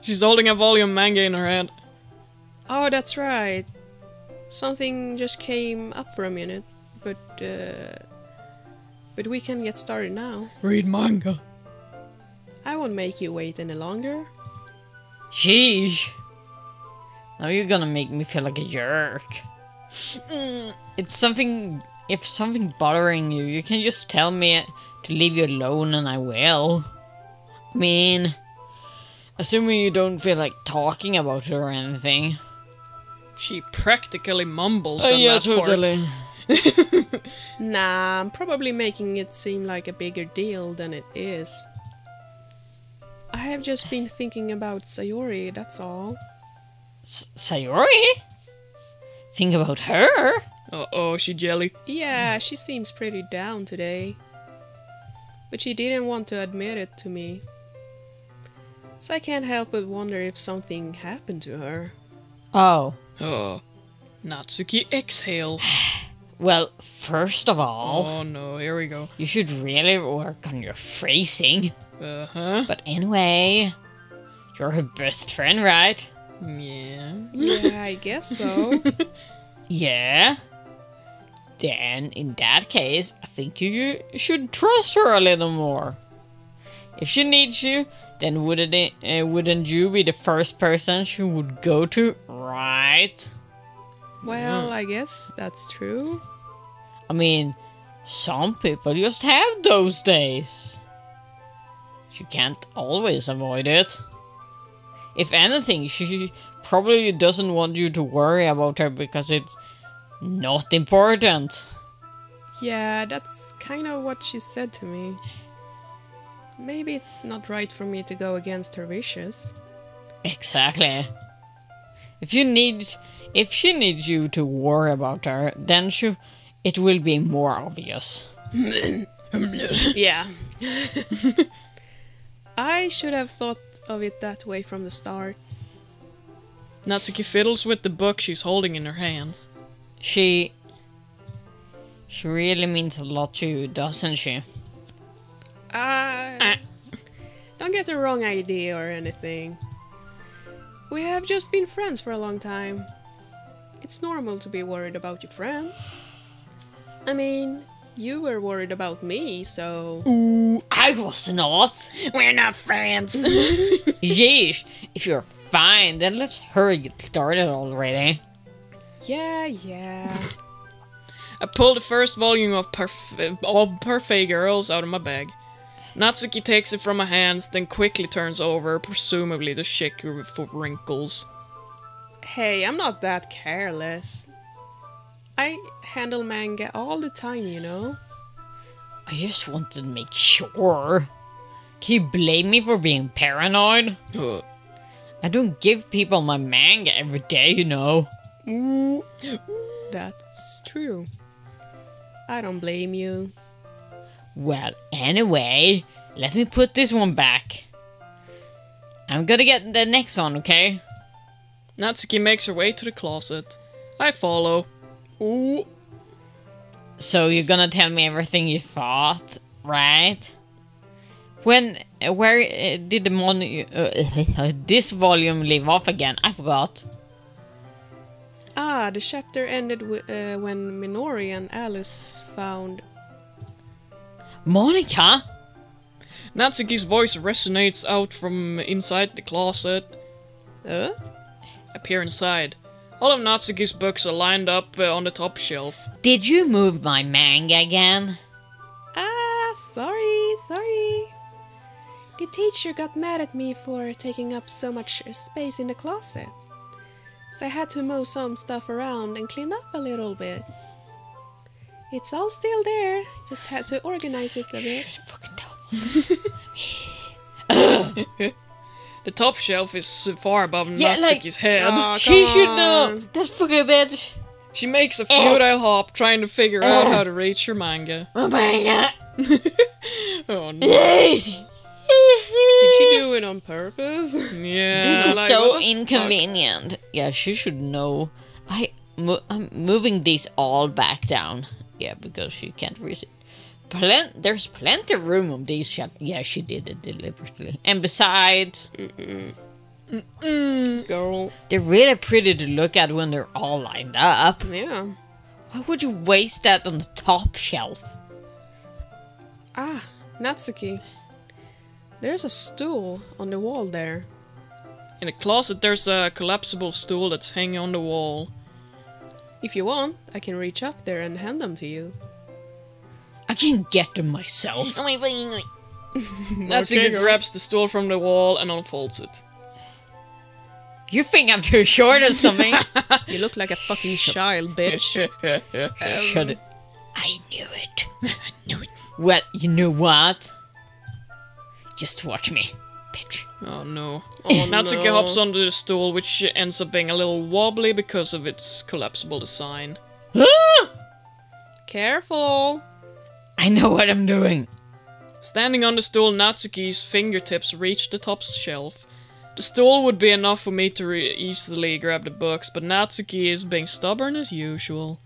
She's holding a volume manga in her hand. Oh, that's right. Something just came up for a minute, but... Uh... But we can get started now. Read manga. I won't make you wait any longer. Sheesh. Now you're gonna make me feel like a jerk. Mm. It's something... If something bothering you, you can just tell me to leave you alone and I will. I mean... Assuming you don't feel like talking about her or anything. She practically mumbles on oh, yeah, that totally. part. Nah, I'm probably making it seem like a bigger deal than it is. I have just been thinking about Sayori, that's all. S Sayori? Think about her? Uh-oh, she jelly. Yeah, she seems pretty down today. But she didn't want to admit it to me. So I can't help but wonder if something happened to her. Oh. Oh. Natsuki exhales. Well, first of all... Oh no, here we go. You should really work on your phrasing. Uh-huh. But anyway... You're her best friend, right? Yeah. Yeah, I guess so. Yeah. Then, in that case, I think you should trust her a little more. If she needs you, then wouldn't, it, uh, wouldn't you be the first person she would go to, right? Well, I guess that's true. I mean, some people just have those days. You can't always avoid it. If anything, she probably doesn't want you to worry about her because it's not important. Yeah, that's kind of what she said to me. Maybe it's not right for me to go against her wishes. Exactly. If you need, if she needs you to worry about her, then she, it will be more obvious. Yeah. I should have thought of it that way from the start. Natsuki fiddles with the book she's holding in her hands. She... She really means a lot to you, doesn't she? Uh, uh. Don't get the wrong idea or anything. We have just been friends for a long time. It's normal to be worried about your friends. I mean, you were worried about me, so... Ooh, I was not! We're not friends! Yeesh, if you're fine, then let's hurry get started already. Yeah, yeah. I pulled the first volume of Parfait, of Parfait Girls out of my bag. Natsuki takes it from my hands, then quickly turns over, presumably to shake her for wrinkles. Hey, I'm not that careless. I handle manga all the time, you know? I just wanted to make sure. Can you blame me for being paranoid? Uh. I don't give people my manga every day, you know. Mm. That's true. I don't blame you. Well, anyway, let me put this one back. I'm gonna get the next one, okay? Natsuki makes her way to the closet. I follow. Ooh. So you're gonna tell me everything you thought, right? When, where uh, did the mon- uh, this volume leave off again? I forgot. Ah, the chapter ended w uh, when Minori and Alice found... Monika? Natsuki's voice resonates out from inside the closet. Huh? Appear inside. All of Natsuki's books are lined up uh, on the top shelf. Did you move my manga again? Ah, sorry, sorry. The teacher got mad at me for taking up so much space in the closet. So I had to move some stuff around and clean up a little bit. It's all still there, just had to organize it a bit. Fucking tell. The top shelf is far above yeah, Natsuki's like, head. Oh, she should know! That fucking bitch! She makes a futile uh, hop trying to figure uh, out how to reach her manga. Oh my god! Oh no. Yes. Did she do it on purpose? Yeah. This is like, so inconvenient. Fuck? Yeah, she should know. I, mo I'm moving these all back down. Yeah, because she can't reach it. Plen There's plenty of room on these shelves. Yeah, she did it deliberately. And besides... Mm-mm. Mm-mm, girl. They're really pretty to look at when they're all lined up. Yeah. Why would you waste that on the top shelf? Ah, Natsuki. There's a stool on the wall there. In the closet there's a collapsible stool that's hanging on the wall. If you want, I can reach up there and hand them to you. I can get them myself. Natsuki grabs the stool from the wall and unfolds it. You think I'm too short or something? You look like a fucking child, bitch. um, Shut it. I knew it. I knew it. Well, you know what? Just watch me, bitch. Oh no. Oh, Natsuki no. hops onto the stool, which ends up being a little wobbly because of its collapsible design. Careful! I know what I'm doing. Standing on the stool, Natsuki's fingertips reach the top shelf. The stool would be enough for me to re easily grab the books, but Natsuki is being stubborn as usual.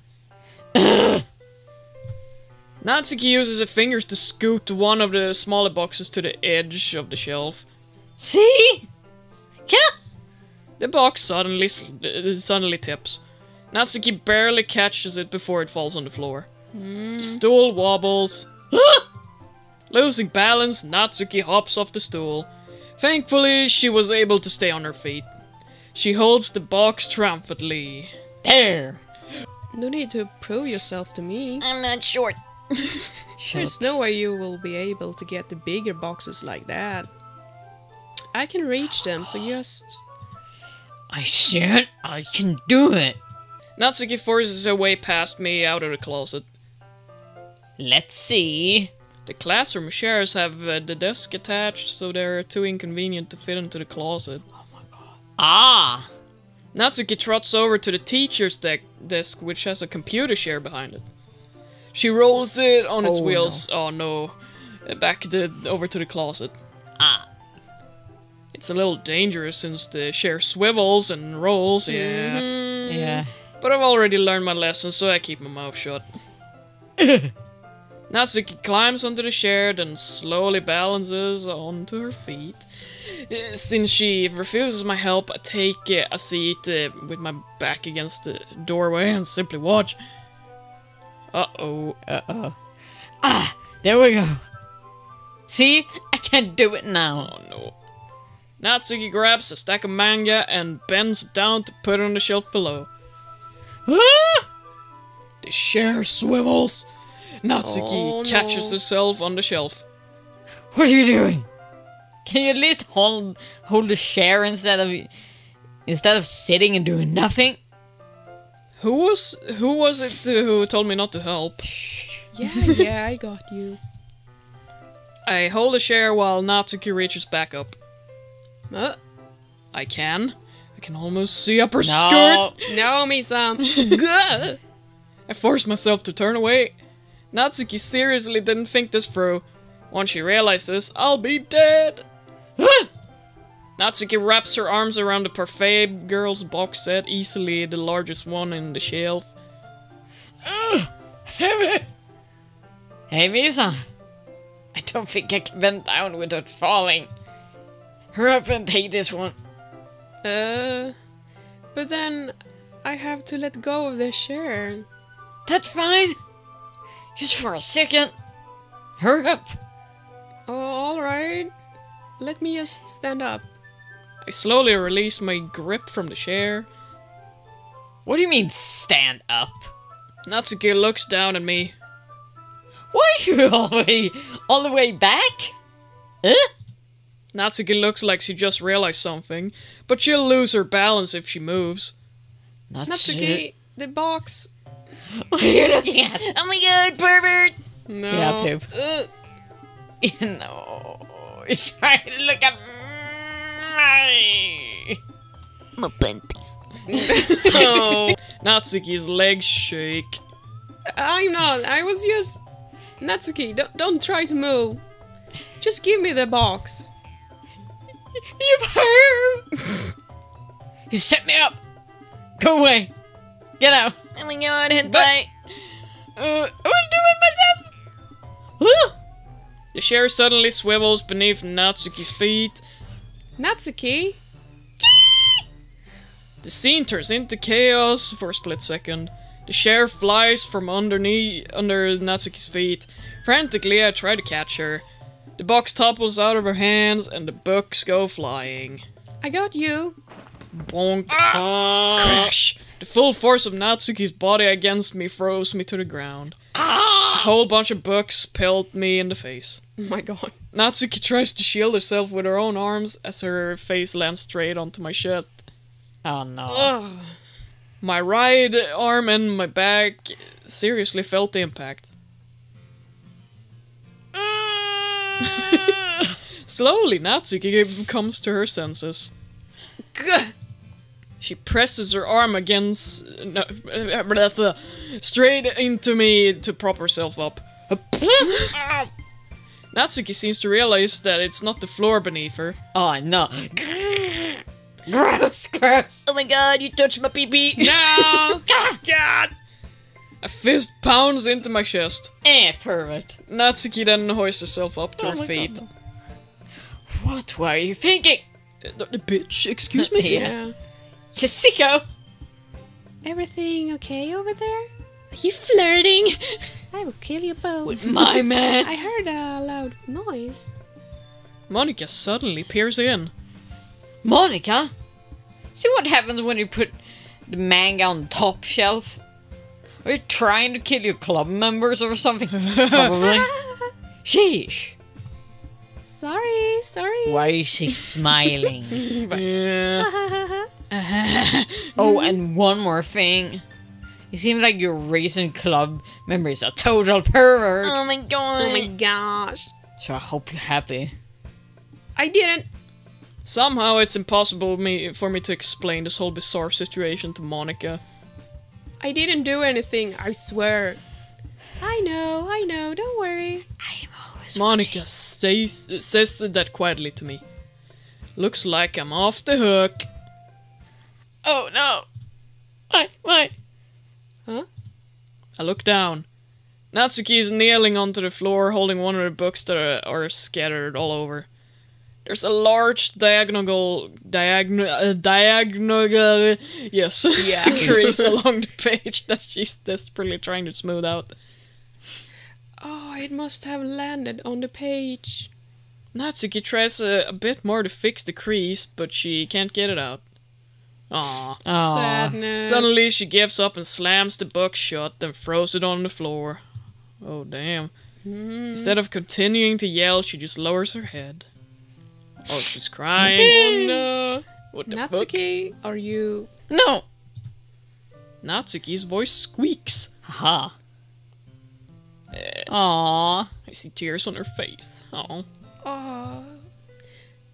Natsuki uses her fingers to scoot one of the smaller boxes to the edge of the shelf. See? Yeah. The box suddenly suddenly tips. Natsuki barely catches it before it falls on the floor. Mm. The stool wobbles. Losing balance, Natsuki hops off the stool. Thankfully, she was able to stay on her feet. She holds the box triumphantly. There! No need to prove yourself to me. I'm not short. There's no way you will be able to get the bigger boxes like that. I can reach them, so just... I said I can do it. Natsuki forces her way past me out of the closet. Let's see. The classroom chairs have uh, the desk attached, so they're too inconvenient to fit into the closet. Oh my god. Ah! Natsuki trots over to the teacher's de desk, which has a computer chair behind it. She rolls it on its oh, wheels. No. Oh no. Back the, over to the closet. Ah. It's a little dangerous since the chair swivels and rolls. Yeah. Mm-hmm. Yeah. But I've already learned my lesson, so I keep my mouth shut. Natsuki climbs onto the chair, then slowly balances onto her feet. Uh, since she refuses my help, I take uh, a seat uh, with my back against the doorway and simply watch. Uh-oh. Uh-oh. Ah! There we go! See? I can't do it now. Oh, no. Natsuki grabs a stack of manga and bends down to put it on the shelf below. Ah! The chair swivels! Natsuki oh, catches no. herself on the shelf. What are you doing? Can you at least hold hold the chair instead of instead of sitting and doing nothing? Who was who was it who told me not to help? Yeah, yeah, I got you. I hold the chair while Natsuki reaches back up. Uh, I can. I can almost see up her no. skirt. No, MiSaAm. I force myself to turn away. Natsuki seriously didn't think this through. Once she realizes, I'll be dead. Natsuki wraps her arms around the Parfait Girls box set, easily the largest one in the shelf. Ugh, heavy. Hey, MiSaAm. I don't think I can bend down without falling. Hurry up and take this one. Uh, but then I have to let go of the chair. That's fine. Just for a second. Hurry up. Oh, alright. Let me just stand up. I slowly release my grip from the chair. What do you mean, stand up? Natsuki looks down at me. Why are you all the way, all the way back? Huh? Natsuki looks like she just realized something, but she'll lose her balance if she moves. Natsuki, the box. What are you looking at? Oh my god, pervert! No. Yeah, tube. Ugh. No. You're trying to look at my... My panties. Oh. Natsuki's legs shake. I'm not. I was just... Natsuki, don't, don't try to move. Just give me the box. You perv! You set me up. Go away. Get out. Oh my god, hentai! Uh, I will do it myself! Huh? The chair suddenly swivels beneath Natsuki's feet. Natsuki? The scene turns into chaos for a split second. The chair flies from underneath under Natsuki's feet. Frantically, I try to catch her. The box topples out of her hands and the books go flying. I got you. Bonk. Ah. Crash. The full force of Natsuki's body against me froze me to the ground. Ah! A whole bunch of books pelt me in the face. Oh my god. Natsuki tries to shield herself with her own arms as her face lands straight onto my chest. Oh no. Ugh. My right arm and my back seriously felt the impact. Slowly, Natsuki comes to her senses. Gah! She presses her arm against... No, straight into me to prop herself up. Natsuki seems to realize that it's not the floor beneath her. Oh, no. Gross, gross. Oh my god, you touched my pee-pee. No! God! A fist pounds into my chest. Eh, pervert. Natsuki then hoists herself up to oh her feet. God. What were you thinking? Uh, the bitch, excuse me? Yeah. Jessica! Everything okay over there? Are you flirting? I will kill you both. With my man! I heard a loud noise. Monika suddenly peers in. Monika? See what happens when you put the manga on top shelf? Are you trying to kill your club members or something? Probably. Sheesh! Sorry, sorry. Why is she smiling? Yeah. Uh-huh. Oh, and one more thing. You seem like your recent club member is a total pervert. Oh my god. Oh my gosh. So I hope you're happy. I didn't. Somehow it's impossible me, for me to explain this whole bizarre situation to Monika. I didn't do anything, I swear. I know, I know, don't worry. I am always Monika says, says that quietly to me. Looks like I'm off the hook. Oh no. Why, why? Huh? I look down. Natsuki is kneeling onto the floor, holding one of the books that are, are scattered all over. There's a large diagonal, diagonal, uh, diagonal, yes, yeah. crease along the page that she's desperately trying to smooth out. Oh, it must have landed on the page. Natsuki tries a, a bit more to fix the crease, but she can't get it out. Aww. Aww. Sadness. Suddenly she gives up and slams the book shut and throws it on the floor. Oh, damn. Mm. Instead of continuing to yell, she just lowers her head. Oh, she's crying. Hey. Oh, no. What the Natsuki, book? Are you... No! Natsuki's voice squeaks. Haha. Aww. I see tears on her face. Aww. Aww.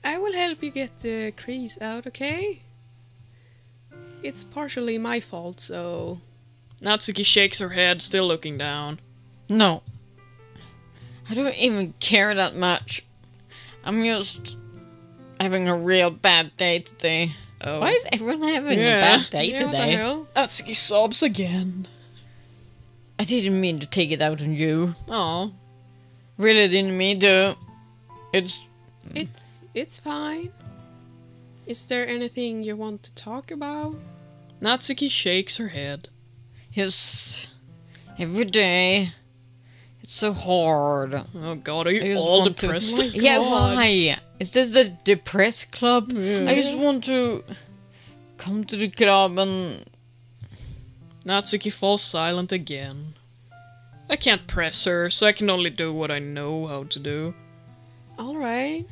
I will help you get the crease out, okay? It's partially my fault, so... Natsuki shakes her head, still looking down. No. I don't even care that much. I'm just... having a real bad day today. Oh. Why is everyone having yeah. a bad day yeah, today? Natsuki sobs again. I didn't mean to take it out on you. Oh, really didn't mean to. It's it's it's fine. Is there anything you want to talk about? Natsuki shakes her head. Yes, every day. It's so hard. Oh god, are you all depressed? To... yeah, why? Is this the depressed club? Yeah. I just want to come to the club and... Natsuki falls silent again. I can't press her, so I can only do what I know how to do. Alright.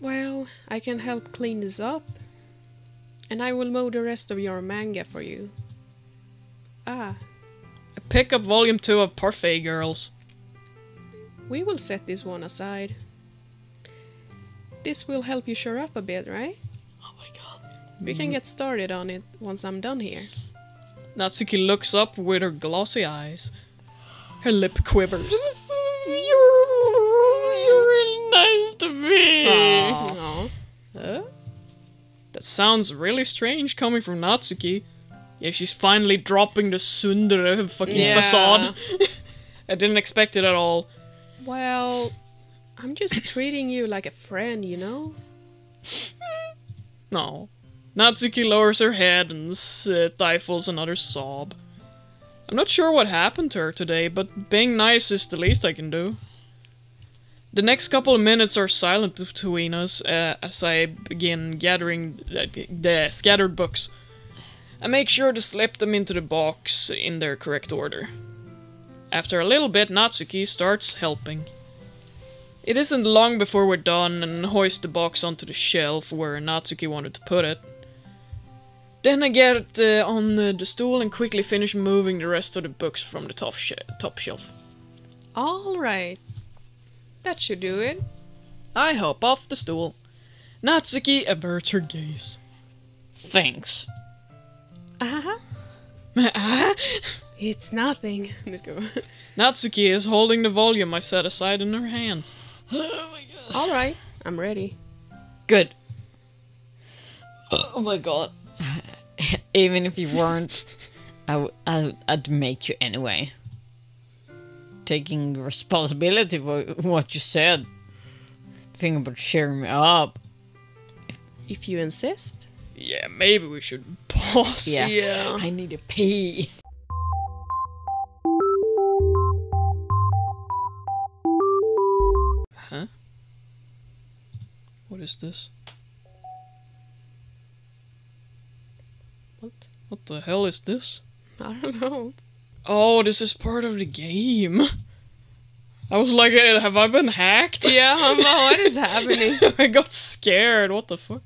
Well, I can help clean this up. And I will mow the rest of your manga for you. Ah. I pick up volume two of Parfait Girls. We will set this one aside. This will help you shore up a bit, right? Oh my god. We mm. can get started on it once I'm done here. Natsuki looks up with her glossy eyes. Her lip quivers. you're, you're really nice to me. Aww. Huh? That sounds really strange coming from Natsuki. Yeah, she's finally dropping the tsundere fucking yeah. facade. I didn't expect it at all. Well... I'm just treating you like a friend, you know? No. Natsuki lowers her head and stifles another sob. I'm not sure what happened to her today, but being nice is the least I can do. The next couple of minutes are silent between us uh, as I begin gathering the, the scattered books. I make sure to slip them into the box in their correct order. After a little bit, Natsuki starts helping. It isn't long before we're done and hoist the box onto the shelf where Natsuki wanted to put it. Then I get uh, on the, the stool and quickly finish moving the rest of the books from the top, sh top shelf. Alright. That should do it. I hop off the stool. Natsuki averts her gaze. Thanks. Uh-huh. Uh-huh. It's nothing. Let's go. Natsuki is holding the volume I set aside in her hands. Oh my god. Alright, I'm ready. Good. Oh my god. Even if you weren't, I, I, I'd make you anyway. Taking responsibility for what you said. Think about cheering me up. If, if you insist. Yeah, maybe we should pause. Yeah. yeah. I need a pee. Huh? What is this? What? What the hell is this? I don't know. Oh, this is part of the game. I was like, have I been hacked? Yeah, I'm, what is happening? I got scared. What the fuck?